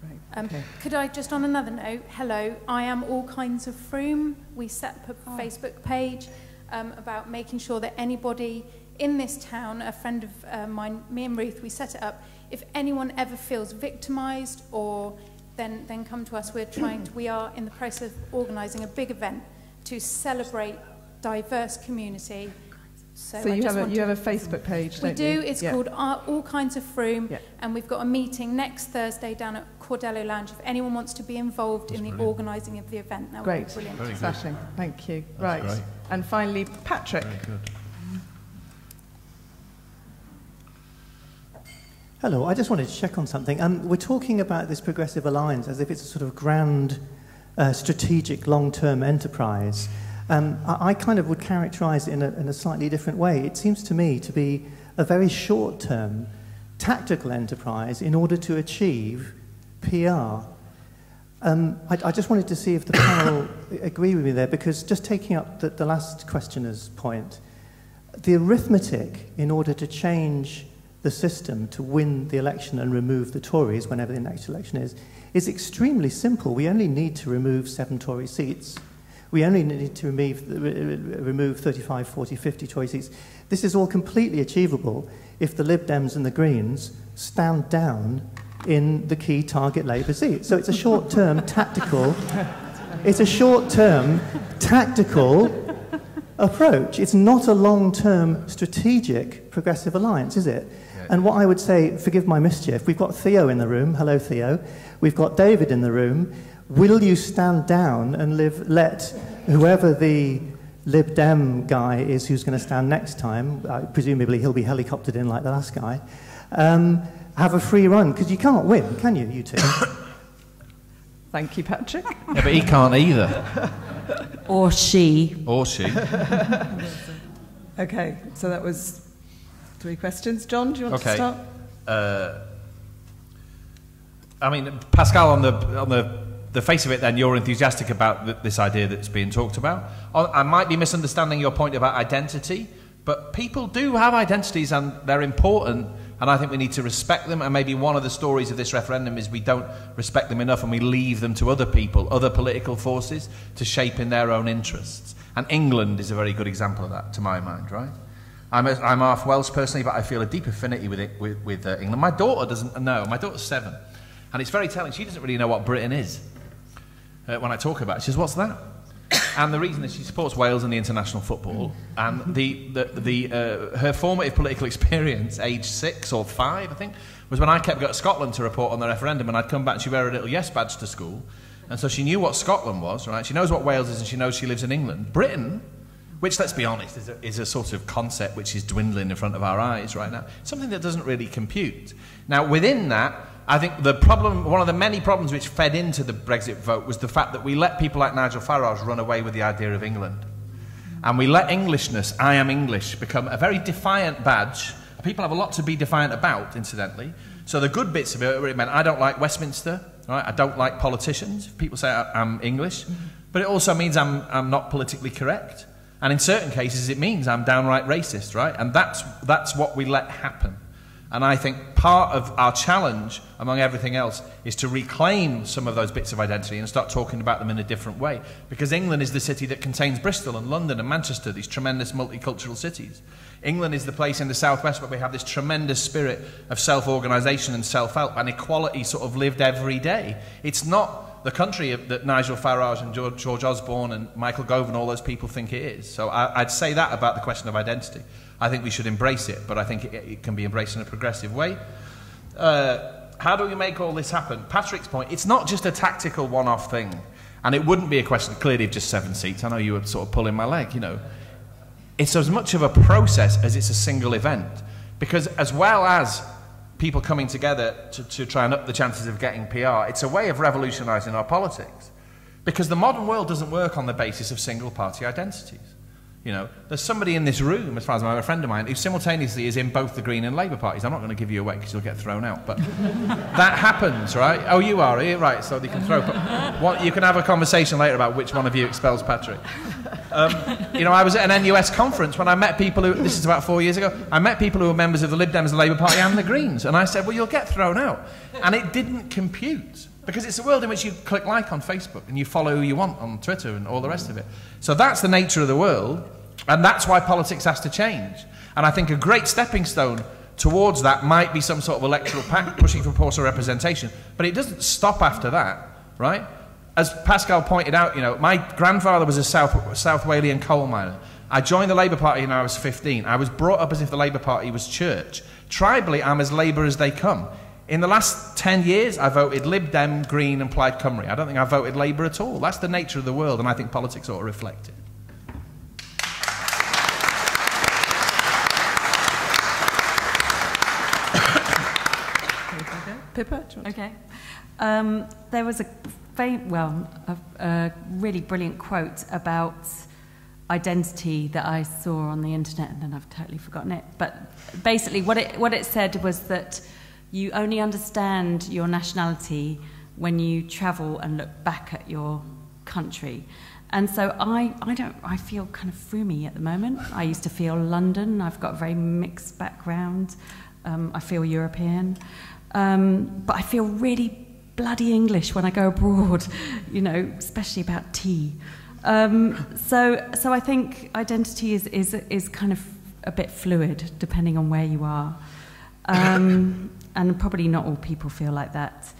Great. Um, okay. Could I just, on another note, hello, I am all kinds of Frome. We set up a oh. Facebook page. Um, about making sure that anybody in this town, a friend of uh, mine, me and Ruth, we set it up. If anyone ever feels victimised, or then then come to us. We're trying to, we are in the process of organising a big event to celebrate diverse community. So, so you, have a, you have a Facebook page, don't you? We do. It's yeah. called Our, All Kinds of Frome, yeah. and we've got a meeting next Thursday down at Cordello Lounge. If anyone wants to be involved That's in the brilliant. organising of the event, that great. would be brilliant. Very good. Thank you. That's right. Great. And finally, Patrick. Very good. Hello. I just wanted to check on something. Um, we're talking about this Progressive Alliance as if it's a sort of grand, uh, strategic, long-term enterprise. Um, I, I kind of would characterise it in a, in a slightly different way. It seems to me to be a very short-term tactical enterprise in order to achieve P R. Um, I, I just wanted to see if the panel agree with me there, because just taking up the, the last questioner's point, the arithmetic in order to change the system to win the election and remove the Tories whenever the next election is, is extremely simple. We only need to remove seven Tory seats. We only need to remove, remove thirty-five, forty, fifty Tory seats. This is all completely achievable if the Lib Dems and the Greens stand down in the key target Labour seats. So it's a short-term tactical It's a short-term, tactical approach. It's not a long-term, strategic progressive alliance, is it? Yeah. And what I would say, forgive my mischief, we've got Theo in the room. Hello, Theo. We've got David in the room. Will you stand down and live, let whoever the Lib Dem guy is who's going to stand next time, uh, presumably he'll be helicoptered in like the last guy, um, have a free run? Because you can't win, can you, you two? Thank you, Patrick. Yeah, but he can't either. Or she. Or she. Okay, so that was three questions. John, do you want okay. to start? Uh, I mean, Pascal, on the on the, the face of it, then you're enthusiastic about th this idea that's being talked about. I might be misunderstanding your point about identity, but people do have identities and they're important. And I think we need to respect them, and maybe one of the stories of this referendum is we don't respect them enough and we leave them to other people, other political forces, to shape in their own interests. And England is a very good example of that, to my mind, right? I'm, a, I'm half Welsh personally, but I feel a deep affinity with, it, with, with uh, England. My daughter doesn't know. My daughter's seven. And it's very telling. She doesn't really know what Britain is. Uh, when I talk about it, she says, what's that? And the reason is she supports Wales in the international football, and the, the, the, uh, her formative political experience, age six or five, I think, was when I kept going to Scotland to report on the referendum, and I'd come back and she'd wear a little yes badge to school, and so she knew what Scotland was, right? She knows what Wales is, and she knows she lives in England. Britain, which, let's be honest, is a, is a sort of concept which is dwindling in front of our eyes right now, something that doesn't really compute. Now, within that, I think the problem, one of the many problems which fed into the Brexit vote was the fact that we let people like Nigel Farage run away with the idea of England. And we let Englishness, I am English, become a very defiant badge. People have a lot to be defiant about, incidentally. So the good bits of it, it meant I don't like Westminster, right? I don't like politicians. People say I'm English. But it also means I'm, I'm not politically correct. And in certain cases, it means I'm downright racist, right? And that's, that's what we let happen. And I think part of our challenge, among everything else, is to reclaim some of those bits of identity and start talking about them in a different way. Because England is the city that contains Bristol and London and Manchester, these tremendous multicultural cities. England is the place in the southwest where we have this tremendous spirit of self-organisation and self-help and equality sort of lived every day. It's not the country that Nigel Farage and George, George Osborne and Michael Gove and all those people think it is. So I, I'd say that about the question of identity. I think we should embrace it, but I think it, it can be embraced in a progressive way. Uh, how do we make all this happen? Patrick's point, it's not just a tactical one-off thing, and it wouldn't be a question, clearly, of just seven seats. I know you were sort of pulling my leg, you know. It's as much of a process as it's a single event, because as well as people coming together to, to try and up the chances of getting P R, it's a way of revolutionising our politics, because the modern world doesn't work on the basis of single-party identities. You know, there's somebody in this room, as far as I know, a friend of mine, who simultaneously is in both the Green and Labour parties. I'm not going to give you away because you'll get thrown out, but that happens, right? Oh, you are, are you? Right, so they can throw. But what, you can have a conversation later about which one of you expels Patrick. Um, you know, I was at an N U S conference when I met people who, this is about four years ago, I met people who were members of the Lib Dems, the Labour Party and the Greens, and I said, well, you'll get thrown out. And it didn't compute. Because it's a world in which you click like on Facebook and you follow who you want on Twitter and all the rest of it. So that's the nature of the world, and that's why politics has to change. And I think a great stepping stone towards that might be some sort of electoral pact pushing for proportional representation, but it doesn't stop after that, right? As Pascal pointed out, you know, my grandfather was a South, South Walian coal miner. I joined the Labour Party when I was fifteen. I was brought up as if the Labour Party was church. Tribally, I'm as Labour as they come. In the last ten years, I voted Lib Dem, Green and Plaid Cymru. I don't think I voted Labour at all. That's the nature of the world, and I think politics ought to reflect it. Pippa, do you want to? Okay. Um, there was a, well, a, a really brilliant quote about identity that I saw on the internet, and then I've totally forgotten it. But basically, what it, what it said was that you only understand your nationality when you travel and look back at your country. And so I, I don't, I feel kind of frumy at the moment. I used to feel London. I've got a very mixed background. Um, I feel European. Um, but I feel really bloody English when I go abroad, you know, especially about tea. Um, so, so I think identity is, is, is kind of a bit fluid, depending on where you are. Um, And probably not all people feel like that.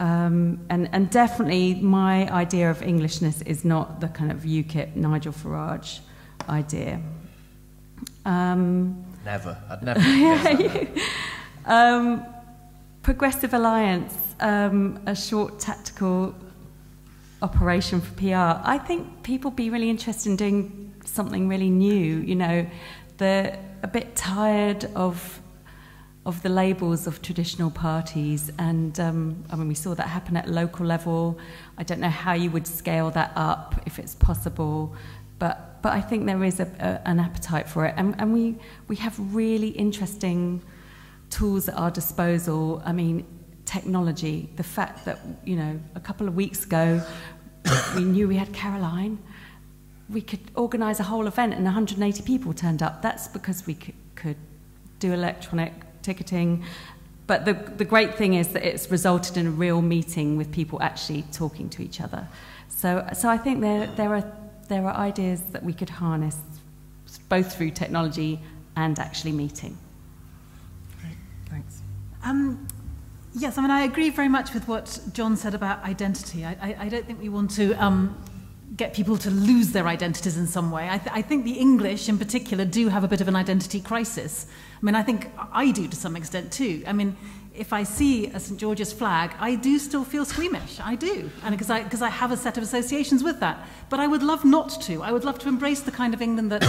Um, and, and definitely my idea of Englishness is not the kind of UKIP, Nigel Farage idea. Um, never. I'd never guessed that. um, Progressive Alliance, um, a short tactical operation for P R. I think people be really interested in doing something really new. You know, they're a bit tired of... of the labels of traditional parties, and um, I mean, we saw that happen at local level. I don't know how you would scale that up, if it's possible, but but I think there is a, a, an appetite for it, and, and we we have really interesting tools at our disposal. I mean, technology. The fact that, you know, a couple of weeks ago we knew we had Caroline, we could organise a whole event and one hundred and eighty people turned up. That's because we could, could do electronic ticketing. But the, the great thing is that it's resulted in a real meeting with people actually talking to each other. So, so I think there, there, are, there are ideas that we could harness, both through technology and actually meeting. Great, thanks. Um, yes, I mean, I agree very much with what John said about identity. I, I, I don't think we want to um, get people to lose their identities in some way. I, th I think the English, in particular, do have a bit of an identity crisis. I mean, I think I do to some extent too. I mean, if I see a Saint George's flag, I do still feel squeamish. I do, and because I, because I have a set of associations with that. But I would love not to. I would love to embrace the kind of England that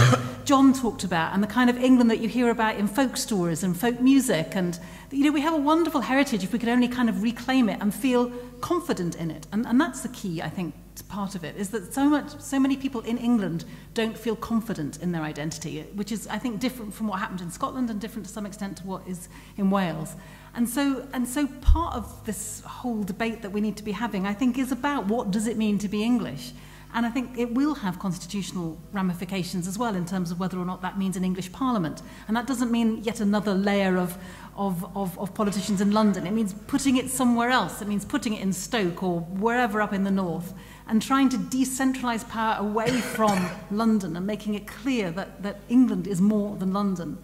John talked about, and the kind of England that you hear about in folk stories and folk music. And, you know, we have a wonderful heritage if we could only kind of reclaim it and feel confident in it. And, and that's the key, I think, to part of it, is that so much, so many people in England don't feel confident in their identity, which is, I think, different from what happened in Scotland, and different to some extent to what is in Wales. And so, and so part of this whole debate that we need to be having, I think, is about what does it mean to be English? And I think it will have constitutional ramifications as well, in terms of whether or not that means an English parliament. And that doesn't mean yet another layer of, of, of, of politicians in London. It means putting it somewhere else. It means putting it in Stoke or wherever up in the north, and trying to decentralise power away from London and making it clear that, that England is more than London.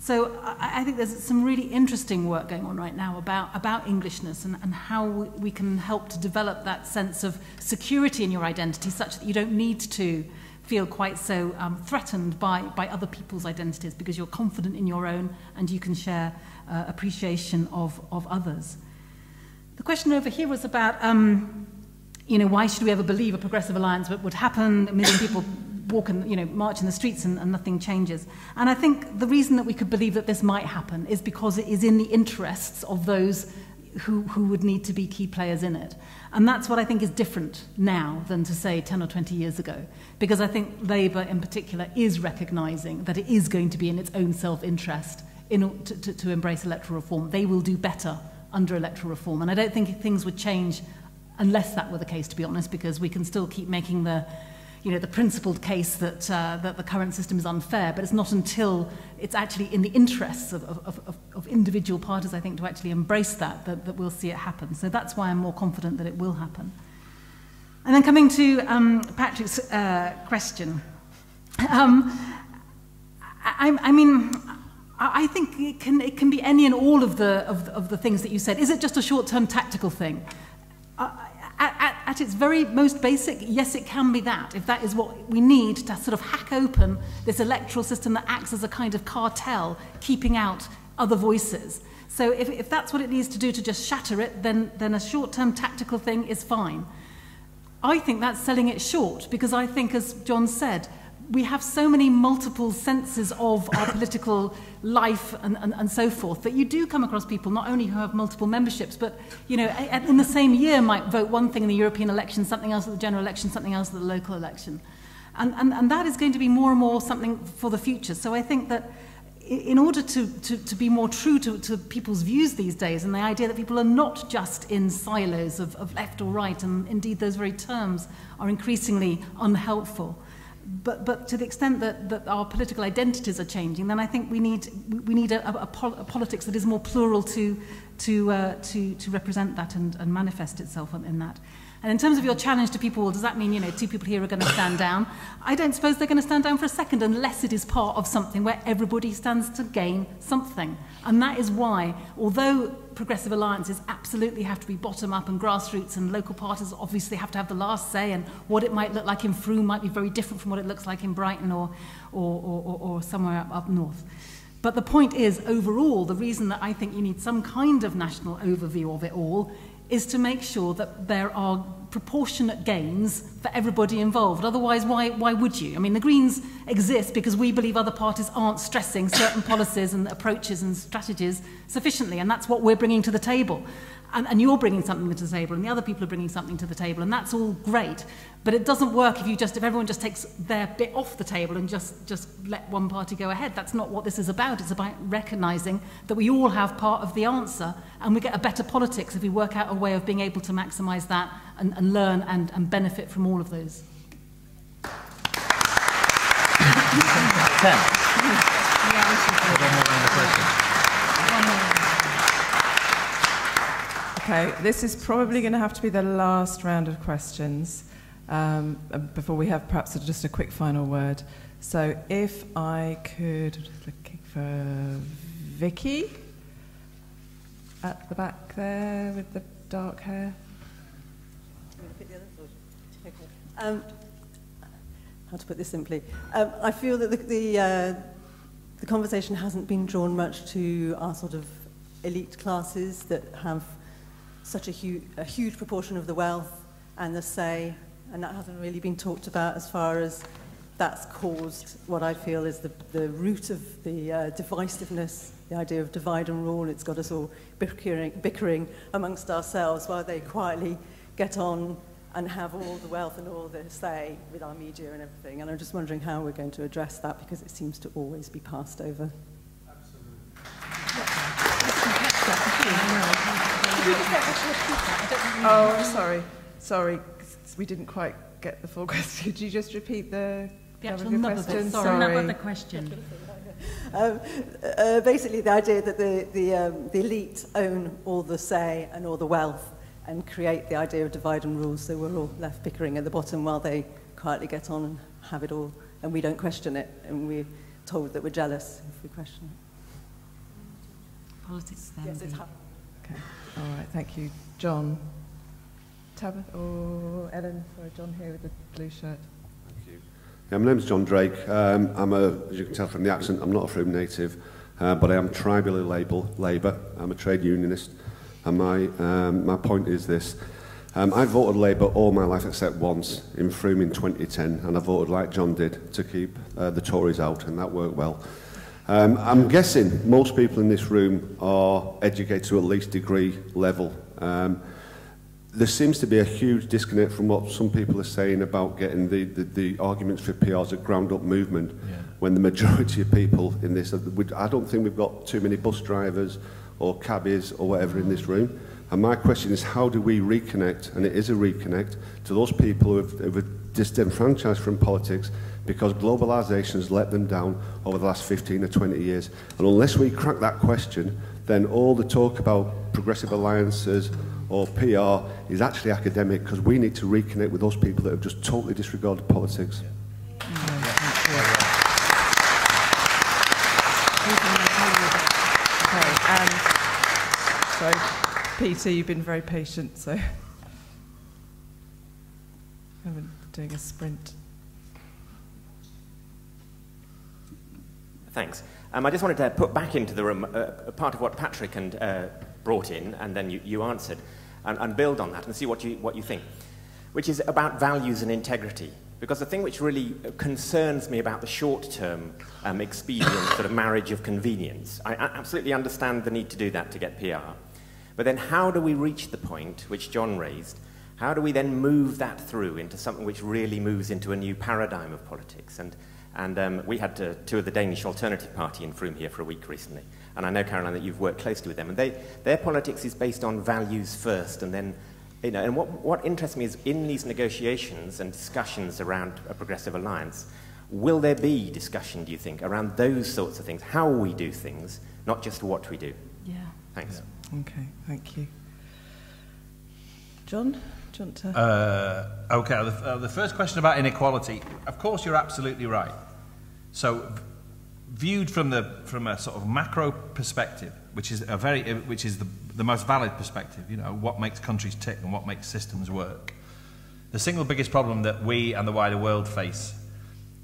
So I, I think there's some really interesting work going on right now about, about Englishness, and, and how we can help to develop that sense of security in your identity, such that you don't need to feel quite so um, threatened by, by other people's identities, because you're confident in your own and you can share uh, appreciation of, of others. The question over here was about, um, you know, why should we ever believe a progressive alliance would happen? A million people walk and, you know, march in the streets and, and nothing changes. And I think the reason that we could believe that this might happen is because it is in the interests of those who, who would need to be key players in it. And that's what I think is different now than to, say, ten or twenty years ago, because I think Labour in particular is recognising that it is going to be in its own self-interest in, to, to, to embrace electoral reform. They will do better under electoral reform. And I don't think things would change unless that were the case, to be honest, because we can still keep making the, you know, the principled case that, uh, that the current system is unfair, but it's not until it's actually in the interests of, of, of, of individual parties, I think, to actually embrace that, that, that we'll see it happen. So that's why I'm more confident that it will happen. And then coming to um, Patrick's uh, question, um, I, I mean, I think it can, it can be any and all of the, of the, of the things that you said. Is it just a short-term tactical thing? Uh, at, at, at its very most basic, yes, it can be that, if that is what we need to sort of hack open this electoral system that acts as a kind of cartel, keeping out other voices. So if, if that's what it needs to do to just shatter it, then, then a short-term tactical thing is fine. I think that's selling it short, because I think, as John said, we have so many multiple senses of our political life and, and, and so forth, that you do come across people not only who have multiple memberships, but, you know, in the same year might vote one thing in the European election, something else at the general election, something else at the local election. And, and, and that is going to be more and more something for the future. So I think that in order to, to, to be more true to, to people's views these days, and the idea that people are not just in silos of, of left or right, and indeed those very terms are increasingly unhelpful, But, but to the extent that, that our political identities are changing, then I think we need, we need a, a, pol a politics that is more plural to, to, uh, to, to represent that and, and manifest itself in that. And in terms of your challenge to people, well, does that mean, you know, two people here are going to stand down? I don't suppose they're going to stand down for a second unless it is part of something where everybody stands to gain something. And that is why, although progressive alliances absolutely have to be bottom-up and grassroots, and local parties obviously have to have the last say, and what it might look like in Frome might be very different from what it looks like in Brighton or, or, or, or somewhere up, up north. But the point is, overall, the reason that I think you need some kind of national overview of it all is to make sure that there are proportionate gains for everybody involved. Otherwise, why, why would you? I mean, the Greens exist because we believe other parties aren't stressing certain policies and approaches and strategies sufficiently, and that's what we're bringing to the table. And, and you're bringing something to the table, and the other people are bringing something to the table, and that's all great. But it doesn't work if you just, if everyone just takes their bit off the table and just, just let one party go ahead. That's not what this is about. It's about recognising that we all have part of the answer, and we get a better politics if we work out a way of being able to maximise that and, and learn and, and benefit from all of those. Okay, this is probably going to have to be the last round of questions um, before we have perhaps just a quick final word. So if I could, looking for Vicky at the back there with the dark hair. Um, how to put this simply? Um, I feel that the, the, uh, the conversation hasn't been drawn much to our sort of elite classes that have such a, hu a huge proportion of the wealth and the say, and that hasn't really been talked about as far as that's caused what I feel is the, the root of the uh, divisiveness, the idea of divide and rule. It's got us all bickering, bickering amongst ourselves while they quietly get on and have all the wealth and all the say with our media and everything. And I'm just wondering how we're going to address that, because it seems to always be passed over. Absolutely. Oh, I'm sorry. Sorry, we didn't quite get the full question. Could you just repeat the, the actual number of the, sorry. Sorry. The question? um, uh, basically, the idea that the, the, um, the elite own all the say and all the wealth and create the idea of divide and rule, so we're all left bickering at the bottom while they quietly get on and have it all, and we don't question it, and we're told that we're jealous if we question it. Politics, then. Yes, it's hard. Okay. All right, thank you. John. Tabitha or Ellen, sorry, John here with the blue shirt. Thank you. Yeah, my name's John Drake. Um, I'm a, as you can tell from the accent, I'm not a Frome native, uh, but I am tribally label, Labour. I'm a trade unionist, and my, um, my point is this. Um, I voted Labour all my life except once, in Frome in twenty ten, and I voted like John did to keep uh, the Tories out, and that worked well. Um, I'm guessing most people in this room are educated to at least degree level. Um, there seems to be a huge disconnect from what some people are saying about getting the, the, the arguments for P Rs a ground-up movement, yeah. When the majority of people in this, I don't think we've got too many bus drivers or cabbies or whatever in this room. And my question is, how do we reconnect, and it is a reconnect, to those people who have, who have disenfranchised from politics, because globalisation has let them down over the last fifteen or twenty years. And unless we crack that question, then all the talk about progressive alliances or P R is actually academic, because we need to reconnect with those people that have just totally disregarded politics. Yeah. Okay, and so, Peter, you've been very patient, so I'm doing a sprint. Thanks. Um, I just wanted to put back into the room uh, part of what Patrick and, uh, brought in, and then you, you answered, and, and build on that and see what you, what you think, which is about values and integrity. Because the thing which really concerns me about the short-term um, expedient sort of marriage of convenience, I absolutely understand the need to do that to get P R, but then how do we reach the point, which John raised, how do we then move that through into something which really moves into a new paradigm of politics? And And um, we had to, two of the Danish Alternative Party in Frome here for a week recently. And I know, Caroline, that you've worked closely with them. And they, their politics is based on values first. And then, you know, and what, what interests me is in these negotiations and discussions around a progressive alliance, will there be discussion, do you think, around those sorts of things, how we do things, not just what we do? Yeah. Thanks. Yeah. Okay, thank you. John? Do you want to? Uh, okay, the, uh, the first question about inequality. Of course, you're absolutely right. So, viewed from the from a sort of macro perspective, which is a very which is the the most valid perspective, you know, what makes countries tick and what makes systems work. The single biggest problem that we and the wider world face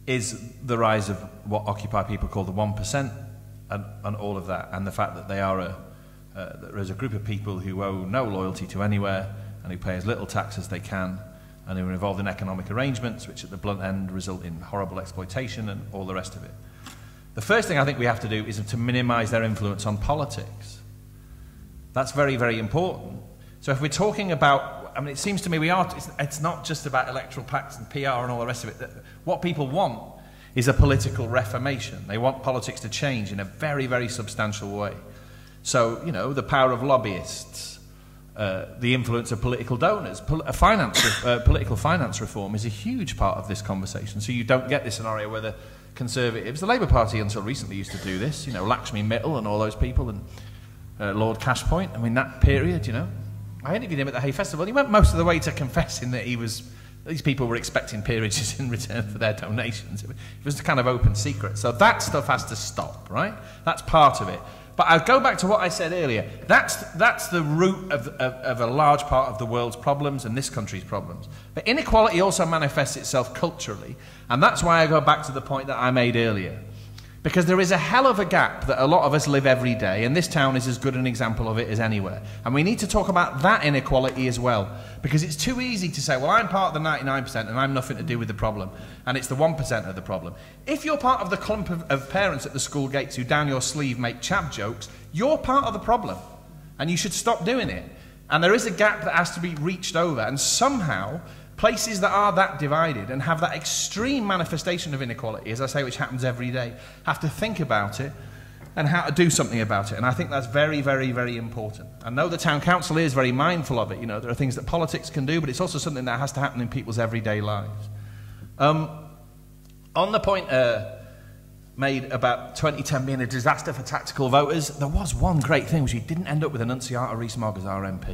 is the rise of what Occupy people call the one percent and, and all of that, and the fact that they are a, uh, there is a group of people who owe no loyalty to anywhere and who pay as little tax as they can and who are involved in economic arrangements which at the blunt end result in horrible exploitation and all the rest of it. The first thing I think we have to do is to minimise their influence on politics. That's very, very important. So if we're talking about, I mean, it seems to me we are, it's, it's not just about electoral pacts and P R and all the rest of it. What people want is a political reformation. They want politics to change in a very, very substantial way. So, you know, the power of lobbyists, uh, the influence of political donors, pol a finance, uh, political finance reform is a huge part of this conversation. So you don't get this scenario where the Conservatives, the Labour Party until recently used to do this, you know, Lakshmi Mittal and all those people, and Uh, Lord Cashpoint, I mean, that period, you know. I interviewed him at the Hay Festival. He went most of the way to confessing that he was, these people were expecting peerages in return for their donations. It was a kind of open secret. So that stuff has to stop, right? That's part of it. But I'll go back to what I said earlier. That's, that's the root of, of, of a large part of the world's problems and this country's problems. But inequality also manifests itself culturally, and that's why I go back to the point that I made earlier. Because there is a hell of a gap that a lot of us live every day, and this town is as good an example of it as anywhere. And we need to talk about that inequality as well, because it's too easy to say, well, I'm part of the ninety-nine percent and I'm nothing to do with the problem, and it's the one percent of the problem. If you're part of the clump of, of parents at the school gates who down your sleeve make chap jokes, you're part of the problem, and you should stop doing it. And there is a gap that has to be reached over, and somehow places that are that divided and have that extreme manifestation of inequality, as I say, which happens every day, have to think about it and how to do something about it. And I think that's very, very, very important. I know the town council is very mindful of it. You know, there are things that politics can do, but it's also something that has to happen in people's everyday lives. Um, on the point uh, made about twenty ten being a disaster for tactical voters, there was one great thing, which we didn't end up with Annunziata Rees-Mogg as our M P.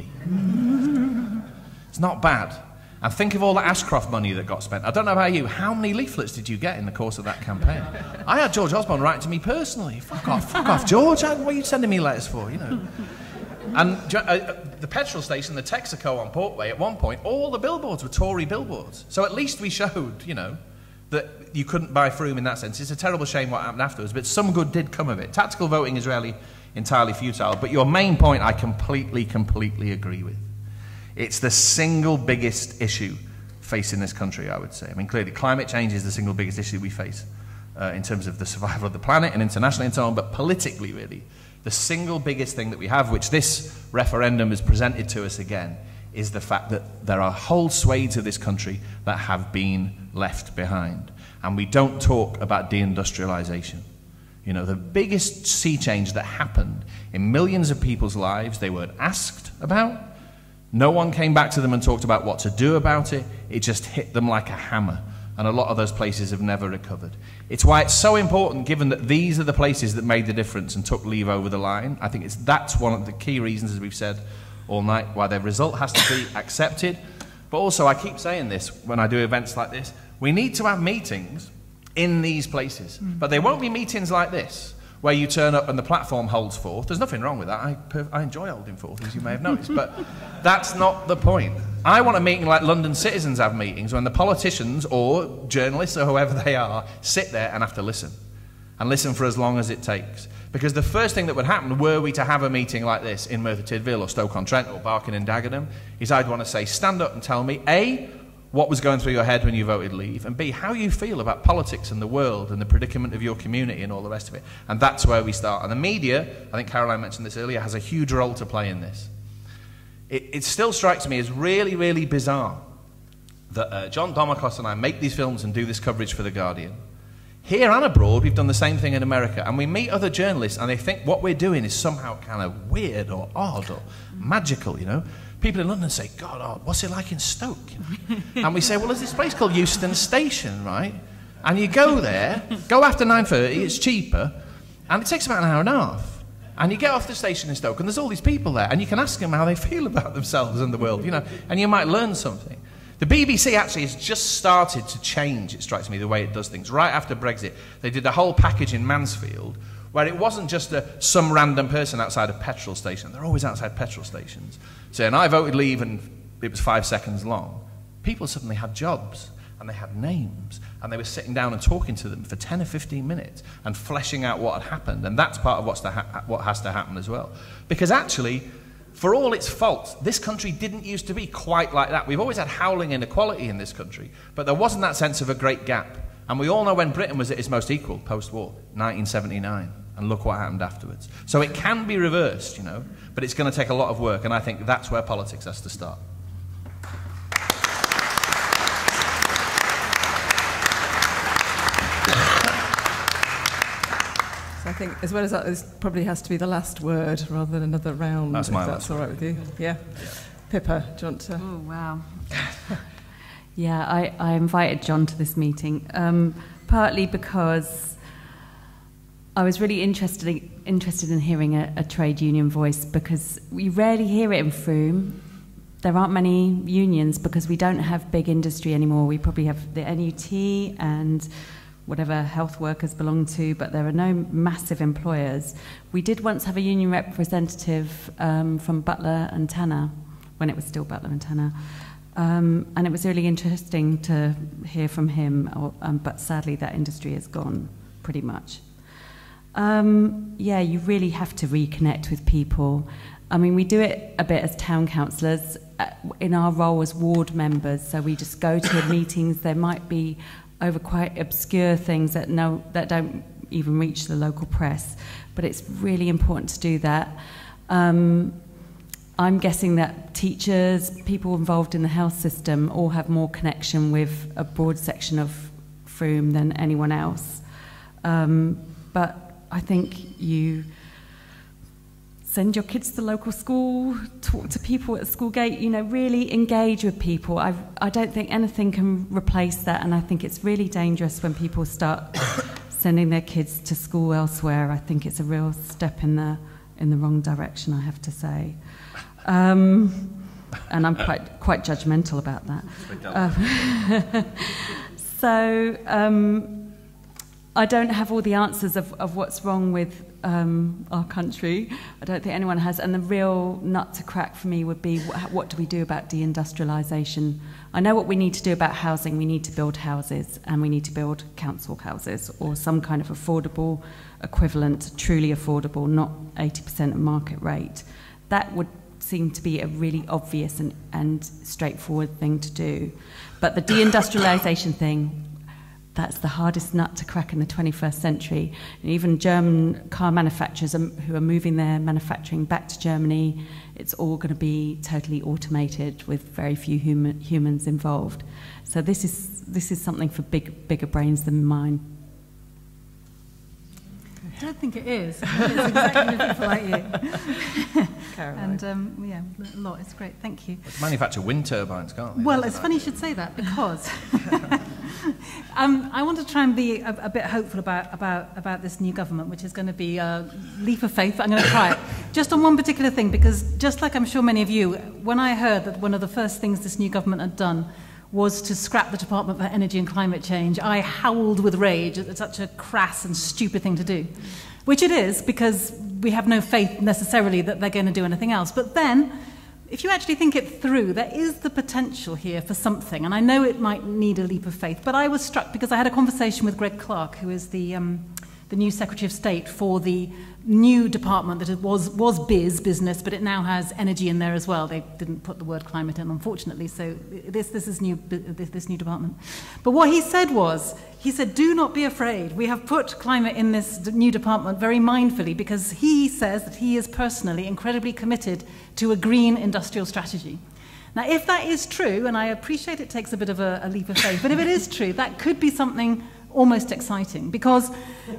It's not bad. And think of all the Ashcroft money that got spent. I don't know about you, how many leaflets did you get in the course of that campaign? I had George Osborne write to me personally. Fuck off, fuck off, George. What are you sending me letters for, you know? And uh, the petrol station, the Texaco on Portway, at one point, all the billboards were Tory billboards. So at least we showed, you know, that you couldn't buy Froome in that sense. It's a terrible shame what happened afterwards, but some good did come of it. Tactical voting is rarely entirely futile, but your main point I completely, completely agree with. It's the single biggest issue facing this country, I would say. I mean, clearly, climate change is the single biggest issue we face uh, in terms of the survival of the planet and internationally and so on, but politically, really, the single biggest thing that we have, which this referendum has presented to us again, is the fact that there are whole swathes of this country that have been left behind. And we don't talk about deindustrialization. You know, the biggest sea change that happened in millions of people's lives they weren't asked about. No one came back to them and talked about what to do about it. It just hit them like a hammer. And a lot of those places have never recovered. It's why it's so important, given that these are the places that made the difference and took leave over the line. I think it's, that's one of the key reasons, as we've said all night, why their result has to be accepted. But also, I keep saying this when I do events like this, we need to have meetings in these places. Mm. But they won't be meetings like this, where you turn up and the platform holds forth. There's nothing wrong with that. I, I enjoy holding forth, as you may have noticed, but that's not the point. I want a meeting like London citizens have meetings, when the politicians or journalists or whoever they are sit there and have to listen, and listen for as long as it takes. Because the first thing that would happen, were we to have a meeting like this in Merthyr Tydfil or Stoke-on-Trent or Barking and Dagenham, is I'd want to say, stand up and tell me, A, what was going through your head when you voted leave, and B, how you feel about politics and the world and the predicament of your community and all the rest of it. And that's where we start. And the media, I think Caroline mentioned this earlier, has a huge role to play in this. It, it still strikes me as really, really bizarre that uh, John Domokos and I make these films and do this coverage for The Guardian. Here and abroad, we've done the same thing in America, and we meet other journalists and they think what we're doing is somehow kind of weird or odd or magical, you know. People in London say, God, oh, what's it like in Stoke? And we say, well, there's this place called Euston Station, right? And you go there, go after nine thirty, it's cheaper, and it takes about an hour and a half. And you get off the station in Stoke, and there's all these people there, and you can ask them how they feel about themselves and the world, you know, and you might learn something. The B B C actually has just started to change, it strikes me, the way it does things. Right after Brexit, they did a whole package in Mansfield where it wasn't just a, some random person outside a petrol station. They're always outside petrol stations saying, I voted leave, and it was five seconds long. People suddenly had jobs, and they had names, and they were sitting down and talking to them for ten or fifteen minutes and fleshing out what had happened, and that's part of what's to ha what has to happen as well. Because actually, for all its faults, this country didn't used to be quite like that. We've always had howling inequality in this country, but there wasn't that sense of a great gap. And we all know when Britain was at its most equal, post-war, nineteen seventy-nine, and look what happened afterwards. So it can be reversed, you know, but it's going to take a lot of work, and I think that's where politics has to start. I think, as well as that, this probably has to be the last word rather than another round. That's my last word. All right with you. Yeah. yeah. Pippa, do you want to? Oh, wow. yeah, I, I invited John to this meeting, um, partly because I was really interested in, interested in hearing a, a trade union voice, because we rarely hear it in Frome. There aren't many unions because we don't have big industry anymore. We probably have the N U T and whatever health workers belong to, but there are no massive employers. We did once have a union representative um, from Butler and Tanner, when it was still Butler and Tanner, um, and it was really interesting to hear from him, or, um, but sadly that industry is gone, pretty much. Um, yeah, you really have to reconnect with people. I mean, we do it a bit as town councillors, uh, in our role as ward members, so we just go to meetings. There might be over quite obscure things that no, that don't even reach the local press, but it's really important to do that. Um, I'm guessing that teachers, people involved in the health system, all have more connection with a broad section of Frome than anyone else. Um, but I think you send your kids to local school, talk to people at the school gate, you know, really engage with people. I I don't think anything can replace that, and I think it's really dangerous when people start sending their kids to school elsewhere. I think it's a real step in the, in the wrong direction, I have to say. Um, and I'm quite, quite judgmental about that. Uh, so um, I don't have all the answers of, of what's wrong with Um, our country. I don't think anyone has, and the real nut to crack for me would be, what, what do we do about deindustrialisation? I know what we need to do about housing. We need to build houses, and we need to build council houses, or some kind of affordable equivalent, truly affordable, not eighty percent of market rate. That would seem to be a really obvious and, and straightforward thing to do. But the deindustrialisation thing, that's the hardest nut to crack in the twenty-first century. And even German car manufacturers are, who are moving their manufacturing back to Germany, it's all going to be totally automated with very few human, humans involved. So this is, this is something for big, bigger brains than mine. I don't think it is. I think it's exactly the people like you. Caroline. And um, yeah, a lot. It's great. Thank you. Well, they manufacture wind turbines, can't they? Well, that's it's funny you should say that, because um, I want to try and be a, a bit hopeful about, about, about this new government, which is going to be a leap of faith. But I'm going to try it. Just on one particular thing, because just like I'm sure many of you, when I heard that one of the first things this new government had done was to scrap the Department for Energy and Climate Change, I howled with rage at such a crass and stupid thing to do. Which it is, because we have no faith necessarily that they're going to do anything else. But then, if you actually think it through, there is the potential here for something. And I know it might need a leap of faith, but I was struck because I had a conversation with Greg Clark, who is the, um, the new Secretary of State for the new department that was, was biz, business, but it now has energy in there as well. They didn't put the word climate in, unfortunately, so this, this is new, this new department. But what he said was, he said, do not be afraid. We have put climate in this new department very mindfully, because he says that he is personally incredibly committed to a green industrial strategy. Now, if that is true, and I appreciate it takes a bit of a, a leap of faith, but if it is true, that could be something almost exciting, because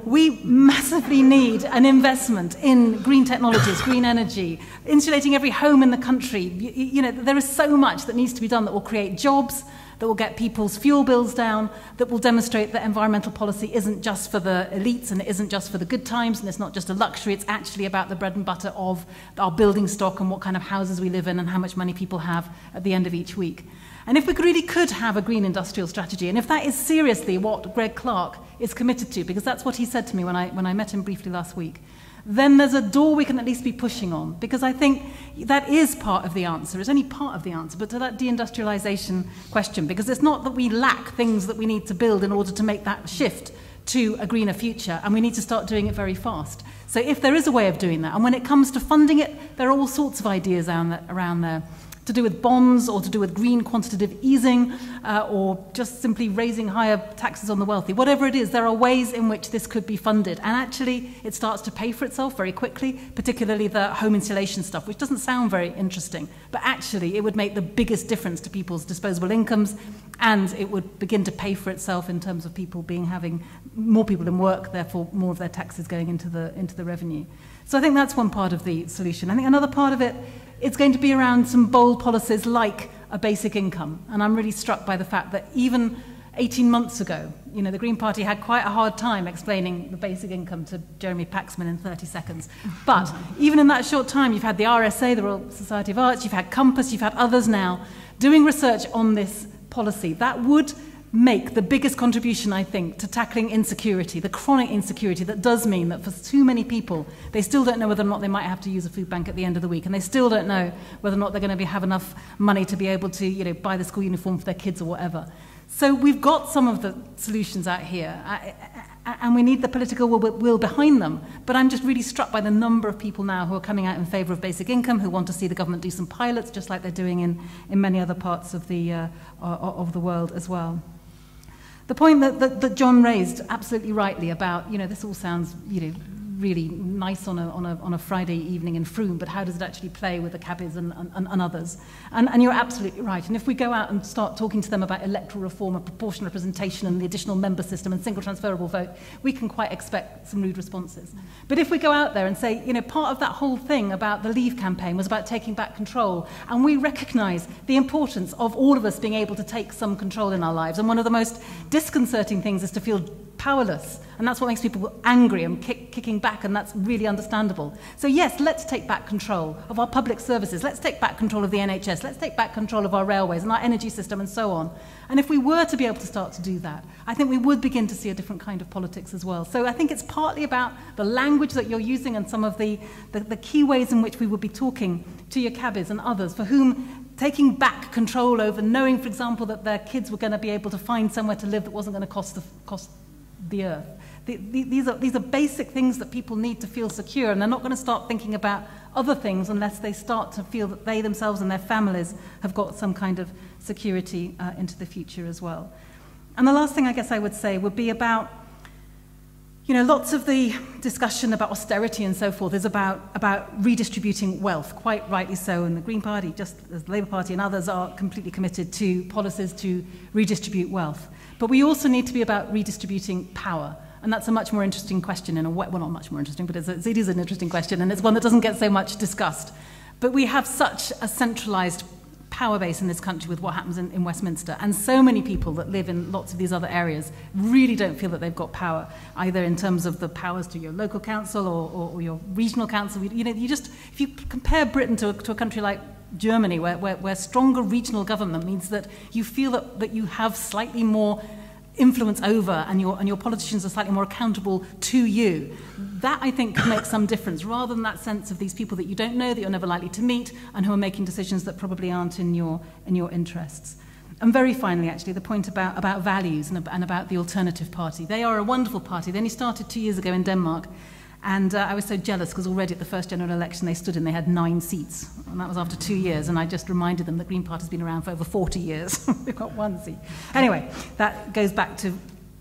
we massively need an investment in green technologies, green energy, insulating every home in the country. You, you know, there is so much that needs to be done that will create jobs, that will get people's fuel bills down, that will demonstrate that environmental policy isn't just for the elites and it isn't just for the good times and it's not just a luxury, it's actually about the bread and butter of our building stock and what kind of houses we live in and how much money people have at the end of each week. And if we really could have a green industrial strategy, and if that is seriously what Greg Clark is committed to, because that's what he said to me when I, when I met him briefly last week, then there's a door we can at least be pushing on. Because I think that is part of the answer. It's only part of the answer, but to that deindustrialization question. Because it's not that we lack things that we need to build in order to make that shift to a greener future, and we need to start doing it very fast. So if there is a way of doing that, and when it comes to funding it, there are all sorts of ideas around there, to do with bonds or to do with green quantitative easing uh, or just simply raising higher taxes on the wealthy. Whatever it is, there are ways in which this could be funded. And actually, it starts to pay for itself very quickly, particularly the home insulation stuff, which doesn't sound very interesting. But actually, it would make the biggest difference to people's disposable incomes, and it would begin to pay for itself in terms of people being having more people in work, therefore more of their taxes going into the, into the revenue. So I think that's one part of the solution. I think another part of it, it's going to be around some bold policies like a basic income. And I'm really struck by the fact that even eighteen months ago, you know, the Green Party had quite a hard time explaining the basic income to Jeremy Paxman in thirty seconds. But even in that short time, you've had the R S A, the Royal Society of Arts, you've had Compass, you've had others now doing research on this policy. That would make the biggest contribution, I think, to tackling insecurity, the chronic insecurity that does mean that for too many people, they still don't know whether or not they might have to use a food bank at the end of the week, and they still don't know whether or not they're going to be, have enough money to be able to, you know, buy the school uniform for their kids or whatever. So we've got some of the solutions out here, and we need the political will behind them. But I'm just really struck by the number of people now who are coming out in favour of basic income, who want to see the government do some pilots, just like they're doing in, in many other parts of the, uh, of the world as well. The point that, that, that John raised, absolutely rightly, about, you know, this all sounds, you know, really nice on a, on a, on a Friday evening in Frome, but how does it actually play with the cabbies and, and, and others? And, and you're absolutely right. And if we go out and start talking to them about electoral reform and proportional representation and the additional member system and single transferable vote, we can quite expect some rude responses. But if we go out there and say, you know, part of that whole thing about the Leave campaign was about taking back control, and we recognise the importance of all of us being able to take some control in our lives. And one of the most disconcerting things is to feel powerless, and that's what makes people angry and kick, kicking back, and that's really understandable. So yes, let's take back control of our public services, let's take back control of the N H S, let's take back control of our railways and our energy system and so on. And if we were to be able to start to do that, I think we would begin to see a different kind of politics as well. So I think it's partly about the language that you're using and some of the, the, the key ways in which we would be talking to your cabbies and others for whom taking back control over, knowing, for example, that their kids were going to be able to find somewhere to live that wasn't going to cost the cost the earth. The, the, these, are, these are basic things that people need to feel secure, and they're not going to start thinking about other things unless they start to feel that they themselves and their families have got some kind of security uh, into the future as well. And the last thing I guess I would say would be about, you know, lots of the discussion about austerity and so forth is about, about redistributing wealth, quite rightly so, and the Green Party, just as the Labour Party and others, are completely committed to policies to redistribute wealth. But we also need to be about redistributing power. And that's a much more interesting question in a way, well, not much more interesting, but it's a, it is an interesting question, and it's one that doesn't get so much discussed. But we have such a centralised power base in this country with what happens in, in Westminster, and so many people that live in lots of these other areas really don't feel that they've got power, either in terms of the powers to your local council or, or, or your regional council. You know, you just, if you compare Britain to a, to a country like Germany, where, where, where stronger regional government means that you feel that, that you have slightly more influence over, and your, and your politicians are slightly more accountable to you. That, I think, can make some difference, rather than that sense of these people that you don't know, that you're never likely to meet, and who are making decisions that probably aren't in your, in your interests. And very finally, actually, the point about, about values and, and about the alternative party. They are a wonderful party. They only started two years ago in Denmark. And uh, I was so jealous because already at the first general election they stood in, they had nine seats. And that was after two years. And I just reminded them that Green Party's been around for over forty years. They've got one seat. Anyway, that goes back to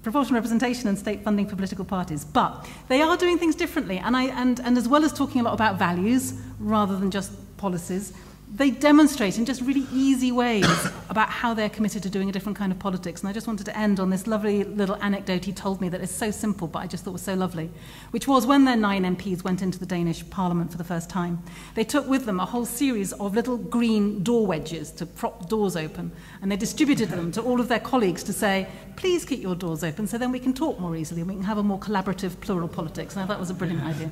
proportional representation and state funding for political parties. But they are doing things differently. And, I, and, and as well as talking a lot about values rather than just policies, they demonstrate in just really easy ways about how they're committed to doing a different kind of politics. And I just wanted to end on this lovely little anecdote he told me that is so simple, but I just thought was so lovely, which was when their nine M Ps went into the Danish Parliament for the first time, they took with them a whole series of little green door wedges to prop doors open, and they distributed them to all of their colleagues to say, please keep your doors open so then we can talk more easily and we can have a more collaborative, plural politics. And I thought that was a brilliant idea.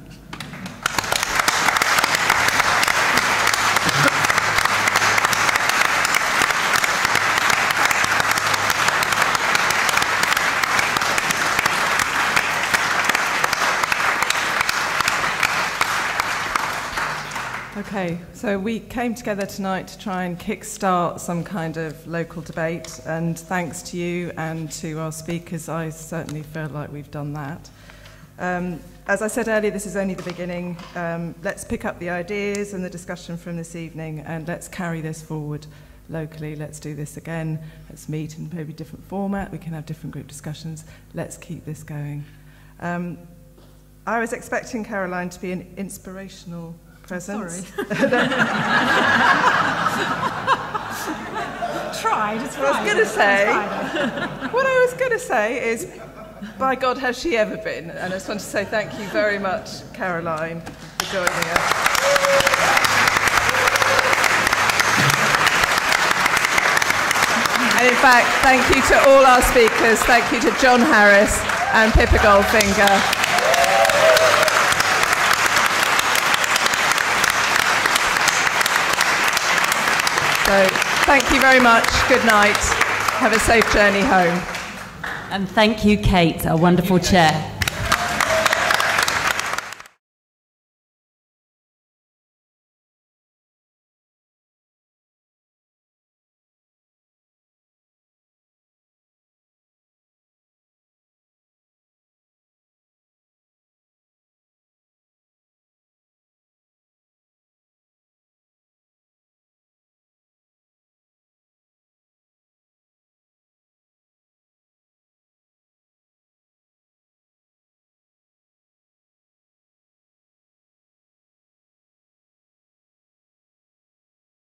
Okay, so we came together tonight to try and kickstart some kind of local debate, and thanks to you and to our speakers, I certainly feel like we've done that. Um, as I said earlier, this is only the beginning. Um, let's pick up the ideas and the discussion from this evening, and let's carry this forward locally. Let's do this again. Let's meet in maybe different format. We can have different group discussions. Let's keep this going. Um, I was expecting Caroline to be an inspirational presence. Sorry. tried, it's what I was going to say. What I was going to say is, by God, has she ever been? And I just want to say thank you very much, Caroline, for joining us. And in fact, thank you to all our speakers. Thank you to John Harris and Pippa Goldfinger. So, thank you very much. Good night. Have a safe journey home. And thank you, Kate, our wonderful chair.